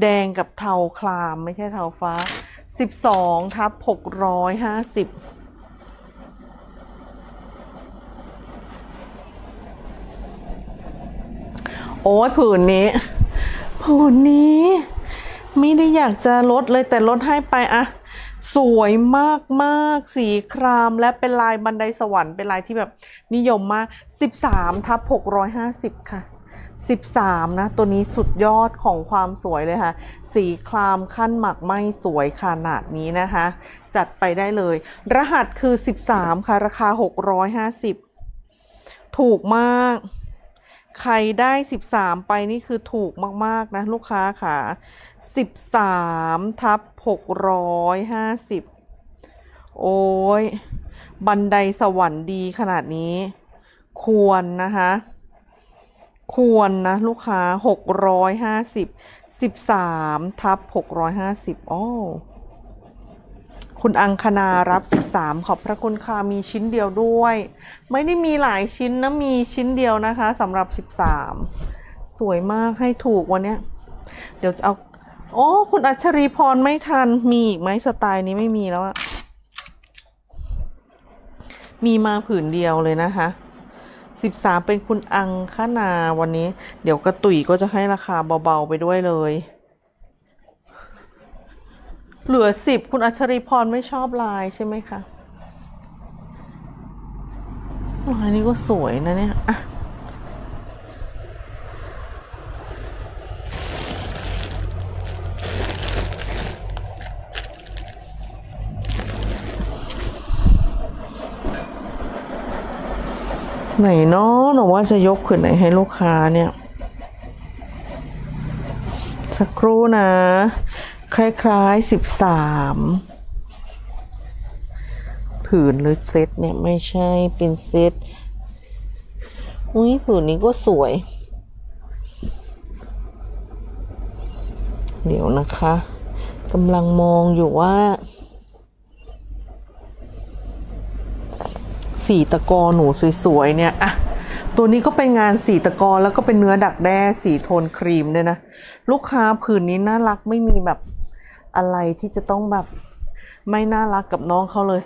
แดงกับเทาคลามไม่ใช่เทาฟ้าสิบสองทับหกร้อยห้าสิบโอ้ยผืนนี้ผืนนี้ไม่ได้อยากจะลดเลยแต่ลดให้ไปอะ สวยมากมากสีครามและเป็นลายบันไดสวรรค์เป็นลายที่แบบนิยมมาก สิบสาม ทับ หกร้อยห้าสิบ ค่ะสิบสามนะตัวนี้สุดยอดของความสวยเลยค่ะสีครามขั้นหมักไหมสวยขนาดนี้นะคะจัดไปได้เลยรหัสคือสิบสามค่ะราคาหกร้อยห้าสิบถูกมากใครได้สิบสามไปนี่คือถูกมากๆนะลูกค้าค่ะ สิบสาม ทับ หกร้อยห้าสิบ โอ้ยบันไดสวรรค์ดีขนาดนี้ควรนะคะควรนะลูกค้าหกร้อยห้าสิบ สิบสาม ทับ หกร้อยห้าสิบ อ้อคุณอังคณารับสิบสามขอบพระคุณค่ะมีชิ้นเดียวด้วยไม่ได้มีหลายชิ้นนะมีชิ้นเดียวนะคะสำหรับสิบสามสวยมากให้ถูกวันเนี้ยเดี๋ยวจะเอาโอ้คุณอัชรีพรไม่ทันมีอีกไหมสไตล์นี้ไม่มีแล้วอะมีมาผืนเดียวเลยนะคะสิบสามเป็นคุณอังคณาวันนี้เดี๋ยวกระตุ๋ยก็จะให้ราคาเบาๆไปด้วยเลยเหลือสิบคุณอัชริพรไม่ชอบลายใช่ไหมคะลายนี้ก็สวยนะเนี่ยไหนเนาะหนูว่าจะยกขึ้นไหนให้ลูกค้าเนี่ยสักครู่นะคล้ายๆสิบสามผืนหรือเซตเนี่ยไม่ใช่เป็นเซตอุ้ยผืนนี้ก็สวยเดี๋ยวนะคะกำลังมองอยู่ว่าสีตะกอหนูสวยๆเนี่ยอะตัวนี้ก็เป็นงานสีตะกอแล้วก็เป็นเนื้อดักแด้สีโทนครีมด้วยนะลูกค้าผืนนี้น่ารักไม่มีแบบอะไรที่จะต้องแบบไม่น่ารักกับน้องเขาเลย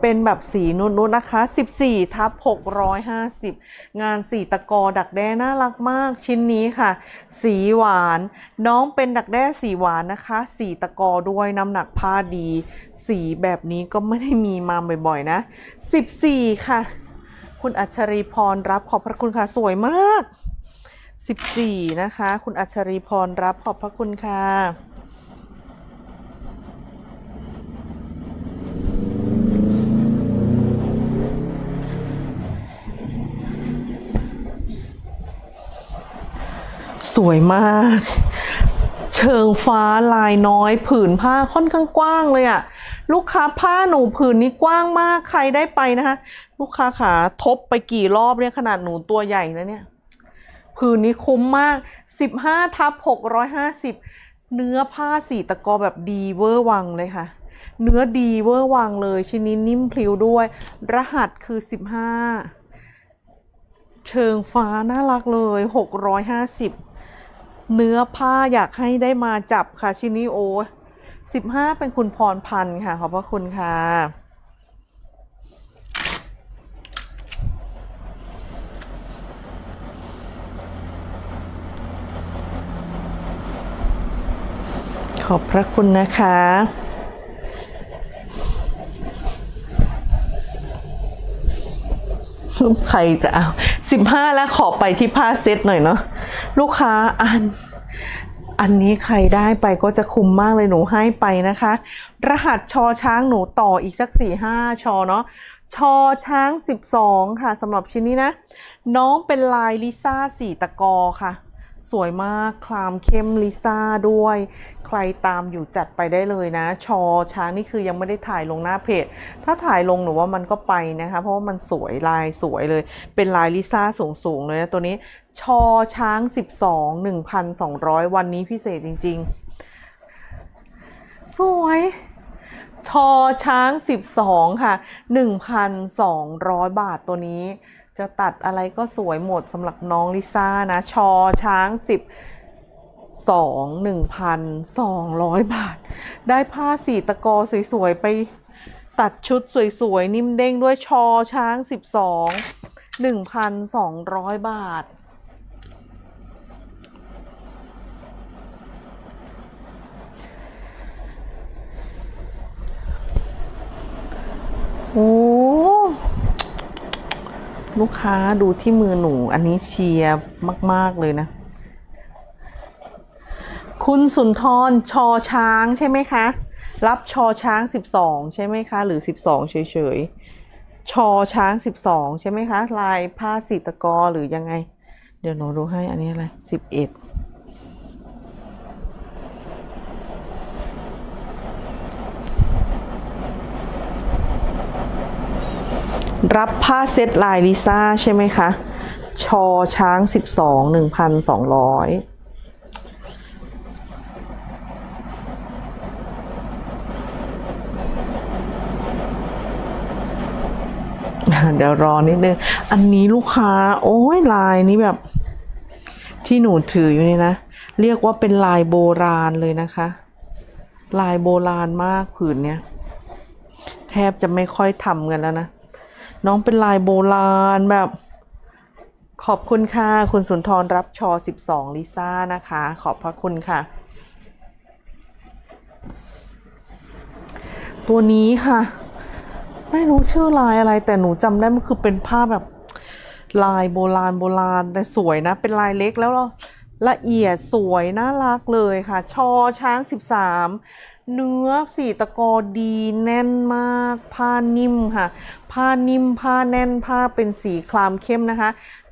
เป็นแบบสีนุ่นๆนะคะสิบสี่ ทับ หกร้อยห้าสิบงานสีตะกอดักแด้น่ารักมากชิ้นนี้ค่ะสีหวานน้องเป็นดักแด้สีหวานนะคะสีตะกอด้วยน้ำหนักผ้าดีสีแบบนี้ก็ไม่ได้มีมาบ่อยๆนะสิบสี่ค่ะคุณอัชริพรรับขอบพระคุณค่ะสวยมากสิบสี่นะคะคุณอัชริพรรับขอบพระคุณค่ะสวยมากเชิงฟ้าลายน้อยผืนผ้าค่อนข้างกว้างเลยอะลูกค้าผ้าหนูผืนนี้กว้างมากใครได้ไปนะคะลูกค้าขาทบไปกี่รอบเนี่ยขนาดหนูตัวใหญ่นะเนี่ยผืนนี้คุ้มมาก สิบห้า ทับ หกร้อยห้าสิบ เนื้อผ้าสีตะกอแบบดีเวอร์วังเลยค่ะเนื้อดีเวอร์วังเลยชิ้นนี้นิ่มพลิ้วด้วยรหัสคือสิบห้าเชิงฟ้าน่ารักเลยหกร้อยห้าสิบเนื้อผ้าอยากให้ได้มาจับค่ะชิ้นนี้โอ้สิบห้าเป็นคุณพรพันธ์ค่ะขอบพระคุณค่ะขอบพระคุณนะคะใครจะเอาสิบห้าแล้วขอไปที่ผ้าเซตหน่อยเนาะลูกค้าอันอันนี้ใครได้ไปก็จะคุ้มมากเลยหนูให้ไปนะคะรหัสชอช้างหนูต่ออีกสักสี่ห้าชอเนาะชอช้างสิบสองค่ะสำหรับชิ้นนี้นะน้องเป็นลายลิซ่าสีตะกอค่ะสวยมากคลามเข้มลิซ่าด้วยใครตามอยู่จัดไปได้เลยนะชอช้างนี่คือยังไม่ได้ถ่ายลงหน้าเพจถ้าถ่ายลงหนูว่ามันก็ไปนะคะเพราะว่ามันสวยลายสวยเลยเป็นลายลิซ่าสูงๆเลยนะตัวนี้ชอช้าง สิบสอง หนึ่งพันสองร้อย วันนี้พิเศษจริงๆสวยชอช้าง สิบสอง ค่ะ หนึ่งพันสองร้อย บาทตัวนี้จะตัดอะไรก็สวยหมดสำหรับน้องลิซ่านะชอช้างสิบสอง หนึ่งพันสองร้อย บาทได้ผ้าสีตะกอสวยๆไปตัดชุดสวยๆนิ่มเด้งด้วยชอช้างสิบสอง หนึ่งพันสองร้อย บาท ลูกค้าดูที่มือหนูอันนี้เชียร์มากๆเลยนะคุณสุนทรชอช้างใช่ไหมคะรับชอช้างสิบสองใช่ไหมคะหรือสิบสองเฉยๆชอช้างสิบสองใช่ไหมคะลายผ้าสีตะกอหรือยังไงเดี๋ยวหนูดูให้อันนี้อะไรสิบเอ็ดรับผ้าเซตลายลิซ่าใช่ไหมคะชอช้างสิบสองหนึ่งพันสองร้อยเดี๋ยวรอนิดนึงอันนี้ลูกค้าโอ้ยลายนี้แบบที่หนูถืออยู่นี่นะเรียกว่าเป็นลายโบราณเลยนะคะลายโบราณมากผืนเนี้ยแทบจะไม่ค่อยทำกันแล้วนะน้องเป็นลายโบราณแบบขอบคุณค่ะคุณสุนทรรับชอสิบสองลิซ่านะคะขอบพระคุณค่ะตัวนี้ค่ะไม่รู้ชื่อลายอะไรแต่หนูจำได้มันคือเป็นผ้าแบบลายโบราณโบราณแต่สวยนะเป็นลายเล็กแล้วละเอียดสวยน่ารักเลยค่ะชอช้างสิบสามเนื้อสีตะกอดีแน่นมากผ้านิ่มค่ะผ้านิ่มผ้าแน่นผ้าเป็นสีคลามเข้มนะคะ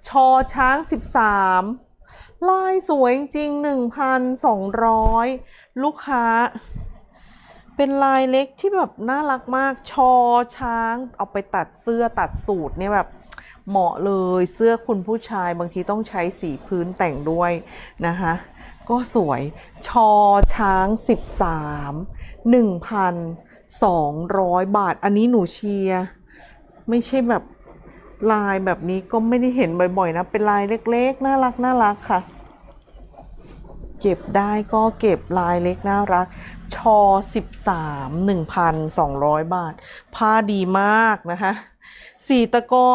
ชอช้างสิบสามลายสวยจริงหนึ่งพันสองร้อยลูกค้าเป็นลายเล็กที่แบบน่ารักมากชอช้างเอาไปตัดเสื้อตัดสูทเนี่ยแบบเหมาะเลยเสื้อคุณผู้ชายบางทีต้องใช้สีพื้นแต่งด้วยนะคะก็สวยชอช้างสิบสาม หนึ่งพันสองร้อย บาทอันนี้หนูเชียร์ไม่ใช่แบบลายแบบนี้ก็ไม่ได้เห็นบ่อยๆนะเป็นลายเล็กๆน่ารักน่ารักค่ะเก็บได้ก็เก็บลายเล็กน่ารักชอสิบสาม หนึ่งพันสองร้อย บาทผ้าดีมากนะคะสีตะกอ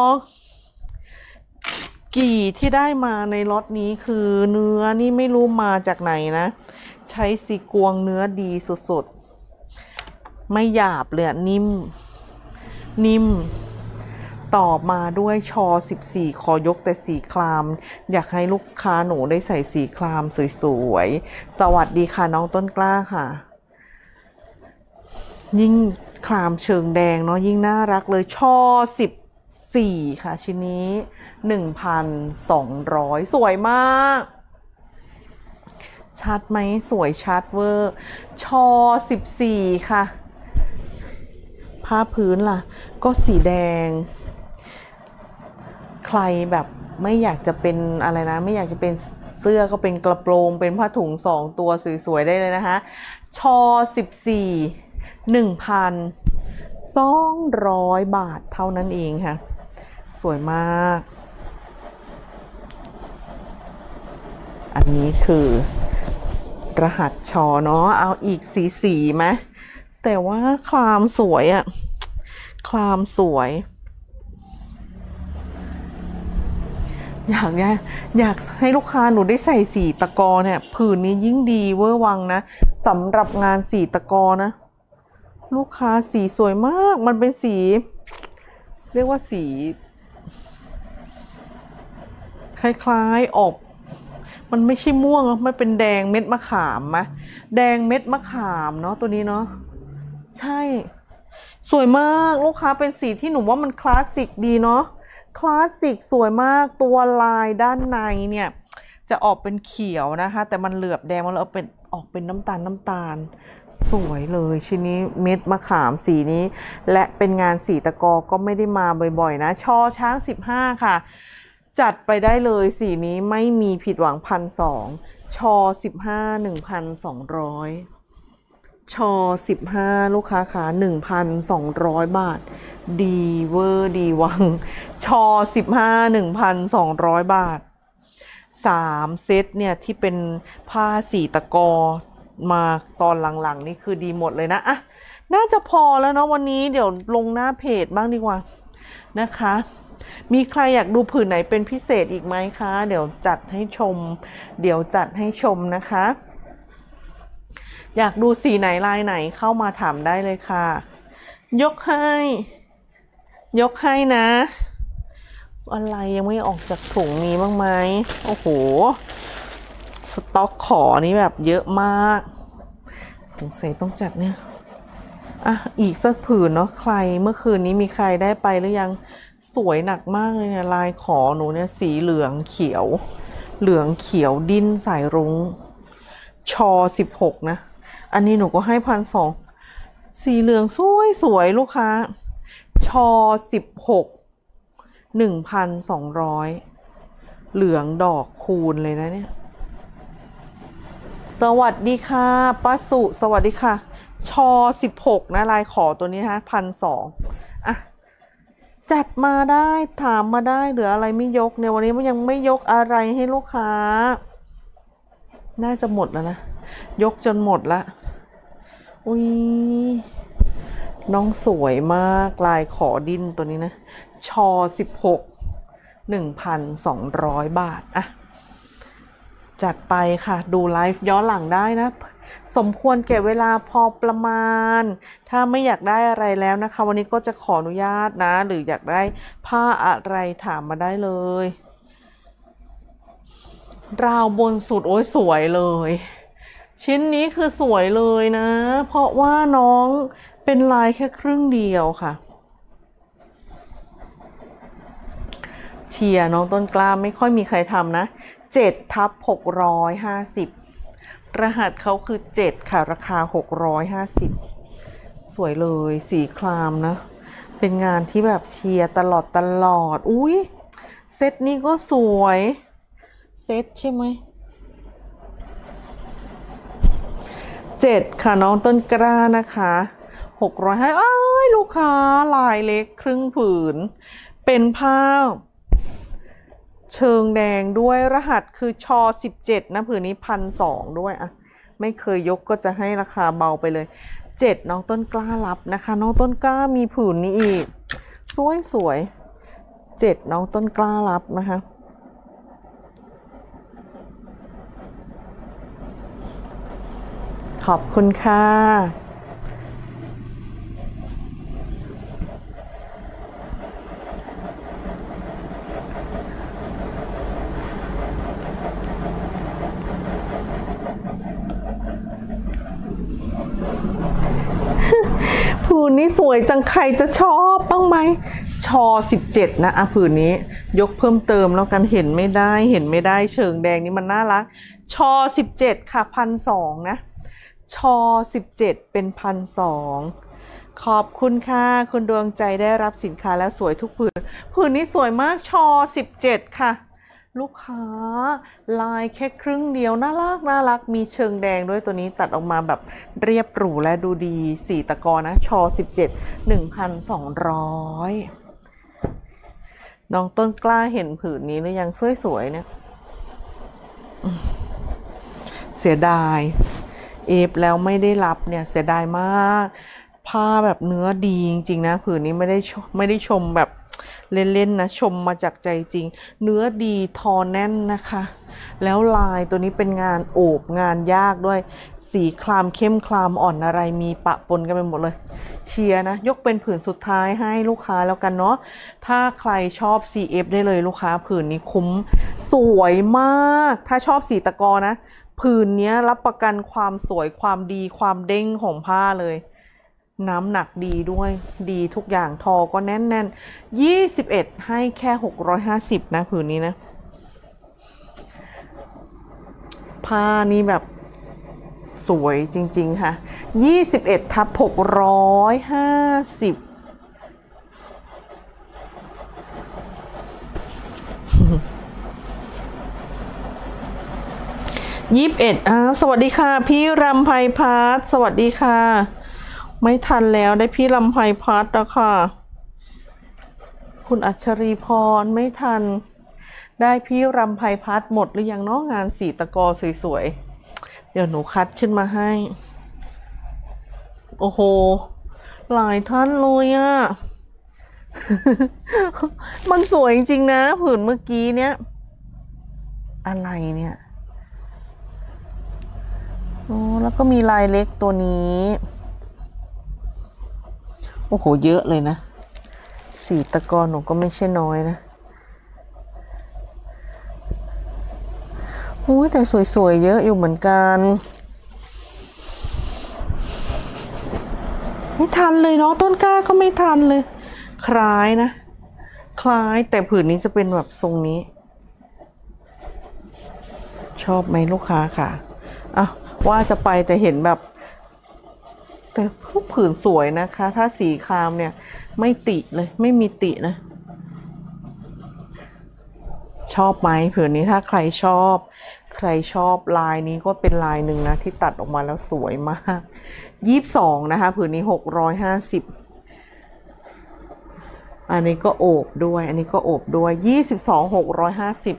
กี่ที่ได้มาในล็อตนี้คือเนื้อนี่ไม่รู้มาจากไหนนะใช้สีกวงเนื้อดีสุดๆไม่หยาบเลยนิ่มนิ่มต่อมาด้วยชอสิบสี่ขอยกแต่สีคลามอยากให้ลูกค้าหนูได้ใส่สีคลามสวยๆสวัสดีค่ะน้องต้นกล้าค่ะยิ่งคลามเชิงแดงเนาะยิ่งน่ารักเลยชอสิบสี่ค่ะชิ้นนี้ หนึ่งพันสองร้อย สวยมากชัดไหมสวยชัดเวอร์ชอสิบสี่ค่ะผ้าพื้นล่ะก็สีแดงใครแบบไม่อยากจะเป็นอะไรนะไม่อยากจะเป็นเสื้อก็เป็นกระโปรงเป็นผ้าถุงสองตัวสวยๆได้เลยนะคะชอสิบสี่ หนึ่งพันสองร้อย บาทเท่านั้นเองค่ะสวยมากอันนี้คือรหัสชอเนาะเอาอีกสีสีไหมแต่ว่าคลามสวยอะคลามสวยอยากเนี่ยอยากให้ลูกค้าหนูได้ใส่สีตะกอเนี่ยผืนนี้ยิ่งดีเวอร์วังนะสำหรับงานสีตะกอนะลูกค้าสีสวยมากมันเป็นสีเรียกว่าสีคล้ายๆออกมันไม่ใช่ม่วงมันเป็นแดงเม็ดมะขามมะแดงเม็ดมะขามเนาะตัวนี้เนาะใช่สวยมากลูกค้าเป็นสีที่หนูว่ามันคลาสสิกดีเนาะคลาสสิกสวยมากตัวลายด้านในเนี่ยจะออกเป็นเขียวนะคะแต่มันเหลือบแดงมันเลยออกเป็นออกเป็นน้ำตาลน้ำตาลสวยเลยชิ้นนี้เม็ดมะขามสีนี้และเป็นงานสีตะกอก็ไม่ได้มาบ่อยๆนะชอช้างสิบห้าค่ะจัดไปได้เลยสีนี้ไม่มีผิดหวังพันสองชอสิบห้าหนึ่งพันสองร้อยชอสิบห้าลูกค้าขาหนึ่งพันสองร้อยบาทดีเวอร์ดีวังชอสิบห้าหนึ่งพันสองร้อยบาทสามเซตเนี่ยที่เป็นผ้าสีตะกอมาตอนหลังๆนี่คือดีหมดเลยนะอ่ะน่าจะพอแล้วเนาะวันนี้เดี๋ยวลงหน้าเพจบ้างดีกว่านะคะมีใครอยากดูผืนไหนเป็นพิเศษอีกไหมคะเดี๋ยวจัดให้ชมเดี๋ยวจัดให้ชมนะคะอยากดูสีไหนลายไหนเข้ามาถามได้เลยค่ะยกให้ยกให้นะ อะไรยังไม่ออกจากถุงนี้บ้างไหมโอ้โหสต็อกขอนี่แบบเยอะมากสงสัยต้องจัดเนี่ยอ่ะอีกสักผืนเนาะใครเมื่อคืนนี้มีใครได้ไปหรือยังสวยหนักมากเลยเนี่ยลายขอหนูเนี่ยสีเหลืองเขียวเหลืองเขียวดิ้นสายรุ้งชอสิบหกนะอันนี้หนูก็ให้พันสองสีเหลืองสวยสวยลูกค้าชอสิบหกหนึ่งพันสองร้อยเหลืองดอกคูณเลยนะเนี่ยสวัสดีค่ะป้าสุสวัสดีค่ะชอสิบหกนะลายขอตัวนี้ฮะพันสองอ่ะจัดมาได้ถามมาได้เหลืออะไรไม่ยกเนี่ยวันนี้มันยังไม่ยกอะไรให้ลูกค้าน่าจะหมดแล้วนะยกจนหมดละอุ้ยน้องสวยมากลายขอดินตัวนี้นะชอสิบหกหนึ่งพันสองร้อยบาทอะจัดไปค่ะดูไลฟ์ย้อนหลังได้นะสมควรเก็บเวลาพอประมาณถ้าไม่อยากได้อะไรแล้วนะคะวันนี้ก็จะขออนุญาตนะหรืออยากได้ผ้าอะไรถามมาได้เลยราวบนสุดโอ้ยสวยเลยชิ้นนี้คือสวยเลยนะเพราะว่าน้องเป็นลายแค่ครึ่งเดียวค่ะเชียร์น้องต้นกล้าไม่ค่อยมีใครทำนะเจ็ดทับหกร้อยห้าสิบรหัสเขาคือเจ็ดค่ะราคาหกร้อยห้าสิบสวยเลยสีครามนะเป็นงานที่แบบเชียร์ตลอดตลอดอุ้ยเซตนี้ก็สวยเซตใช่ไหมเจ็ดค่ะน้องต้นกล้านะคะหกร้อยห้าสิบอ้ายลูกค้าลายเล็กครึ่งผืนเป็นผ้าเชิงแดงด้วยรหัสคือชอสิบเจ็ดนะผืนนี้พันสองด้วยอะไม่เคยยกก็จะให้ราคาเบาไปเลยเจ็ดน้องต้นกล้ารับนะคะน้องต้นกล้ามีผืนนี้อีกสวยสวยเจ็ดน้องต้นกล้ารับนะคะขอบคุณค่ะผืนนี้สวยจังใครจะชอบบ้างไหมชอสิบเจ็ดนะอ่ะผืนนี้ยกเพิ่มเติมแล้วกันเห็นไม่ได้เห็นไม่ได้เชิงแดงนี่มันน่ารักชอสิบเจ็ดค่ะพันสองนะชอสิบเจ็ดเป็นพันสองขอบคุณค่ะคุณดวงใจได้รับสินค้าแล้วสวยทุกผืนผืนนี้สวยมากชอสิบเจ็ดค่ะลูกค้าลายแค่ครึ่งเดียวน่ารักน่ารักมีเชิงแดงด้วยตัวนี้ตัดออกมาแบบเรียบหรูและดูดีสีตะกอนะชอสิบเจ็ด หนึ่งพันสองร้อย น้องต้นกล้าเห็นผืนนี้หรือยังสวยๆเนี่ยเสียดายเอฟแล้วไม่ได้รับเนี่ยเสียดายมากผ้าแบบเนื้อดีจริงๆนะผืนนี้ไม่ได้ไม่ได้ชมแบบเล่นๆนะชมมาจากใจจริงเนื้อดีทอแน่นนะคะแล้วลายตัวนี้เป็นงานโอบงานยากด้วยสีคลามเข้มคลามอ่อนอะไรมีปะปนกันไปหมดเลยเชียร์นะยกเป็นผืนสุดท้ายให้ลูกค้าแล้วกันเนาะถ้าใครชอบ ซี เอฟ ได้เลยลูกค้าผืนนี้คุ้มสวยมากถ้าชอบสีตะกอนะผืนนี้รับประกันความสวยความดีความเด้งของผ้าเลยน้ำหนักดีด้วยดีทุกอย่างทอก็แน่นแน่นยี่สิบเอ็ดให้แค่หกร้อยห้าสิบนะผืนนี้นะผ้านี่แบบสวยจริงๆค่ะยี่สิบเอ็ดทับหกร้อยห้าสิบยี่สิบเอ็ดอ่าสวัสดีค่ะพี่รำไพพัฒน์สวัสดีค่ะไม่ทันแล้วได้พี่ลำไพพัฒน์แล้วค่ะคุณอัชรีพรไม่ทันได้พี่ลำไพพัฒน์หมดหรือยังเนาะงานสีตะกอสวยๆเดี๋ยวหนูคัดขึ้นมาให้โอ้โหหลายท่านเลยอะ มันสวยจริงๆนะผืนเมื่อกี้เนี้ยอะไรเนี่ยโอ้แล้วก็มีลายเล็กตัวนี้โอ้โหเยอะเลยนะสีตะกอนหนูก็ไม่ใช่น้อยนะ อ้แต่สวยๆเยอะอยู่เหมือนกันไม่ทันเลยเนาะต้นกล้าก็ไม่ทันเลยคล้ายนะคล้ายแต่ผืนนี้จะเป็นแบบทรงนี้ชอบไหมลูกค้าค่ะอ่ะว่าจะไปแต่เห็นแบบแต่ทุกผืนสวยนะคะถ้าสีครามเนี่ยไม่ติเลยไม่มีตินะชอบไหมผืนนี้ถ้าใครชอบใครชอบลายนี้ก็เป็นลายหนึ่งนะที่ตัดออกมาแล้วสวยมากยี่สิบสองนะคะผืนนี้หกร้อยห้าสิบอันนี้ก็โอบด้วยอันนี้ก็โอบด้วยยี่สิบสองหกร้อยห้าสิบ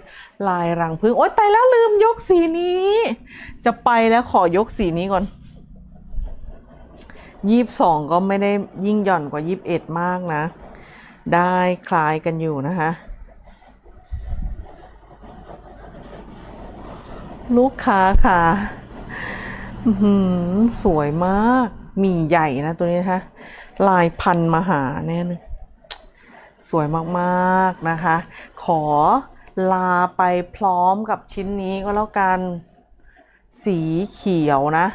ลายรังผึ้งโอ๊ยตายแล้วลืมยกสีนี้จะไปแล้วขอยกสีนี้ก่อนยี่สิบสองก็ไม่ได้ยิ่งหย่อนกว่ายี่สิบเอ็ดมากนะได้คล้ายกันอยู่นะคะลูกค้าค่ะสวยมากมีใหญ่นะตัวนี้นะคะลายพันมหาแน่นสวยมากๆนะคะขอลาไปพร้อมกับชิ้นนี้ก็แล้วกันสีเขียวนะ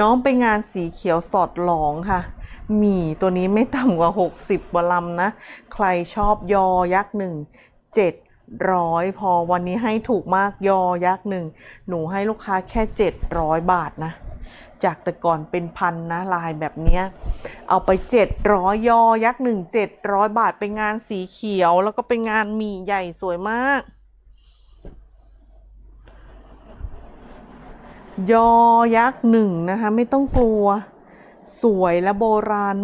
น้องเป็นงานสีเขียวสอดหลองค่ะหมี่ตัวนี้ไม่ต่ำกว่าหกสิบกว่าลำนะใครชอบยอยักษ์หนึ่งเจ็ดร้อยพอวันนี้ให้ถูกมากยอยักษ์หนึ่งหนูให้ลูกค้าแค่เจ็ดร้อยบาทนะจากแต่ก่อนเป็นพันนะลายแบบนี้เอาไปเจ็ดร้อยยอยักษ์หนึ่งเจ็ดร้อยบาทเป็นงานสีเขียวแล้วก็เป็นงานหมี่ใหญ่สวยมากยอยักษ์หนึ่งนะคะไม่ต้องกลัวสวยและโบราณ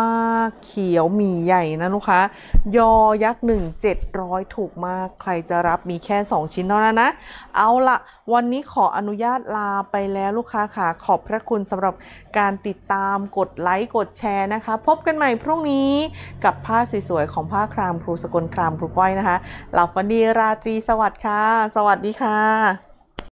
มากๆเขียวหมี่ใหญ่นะลูกค้ายอยักษ์หนึ่งเจ็ดร้อยถูกมากใครจะรับมีแค่สองชิ้นเท่านั้นนะเอาละวันนี้ขออนุญาตลาไปแล้วลูกค้าค่ะขอบพระคุณสำหรับการติดตามกดไลค์กดแชร์นะคะพบกันใหม่พรุ่งนี้กับผ้าสวยๆของผ้าครามครูสกลครามครูก้อยนะคะหลับฝันดีราตรีสวัสดิ์ค่ะสวัสดีค่ะ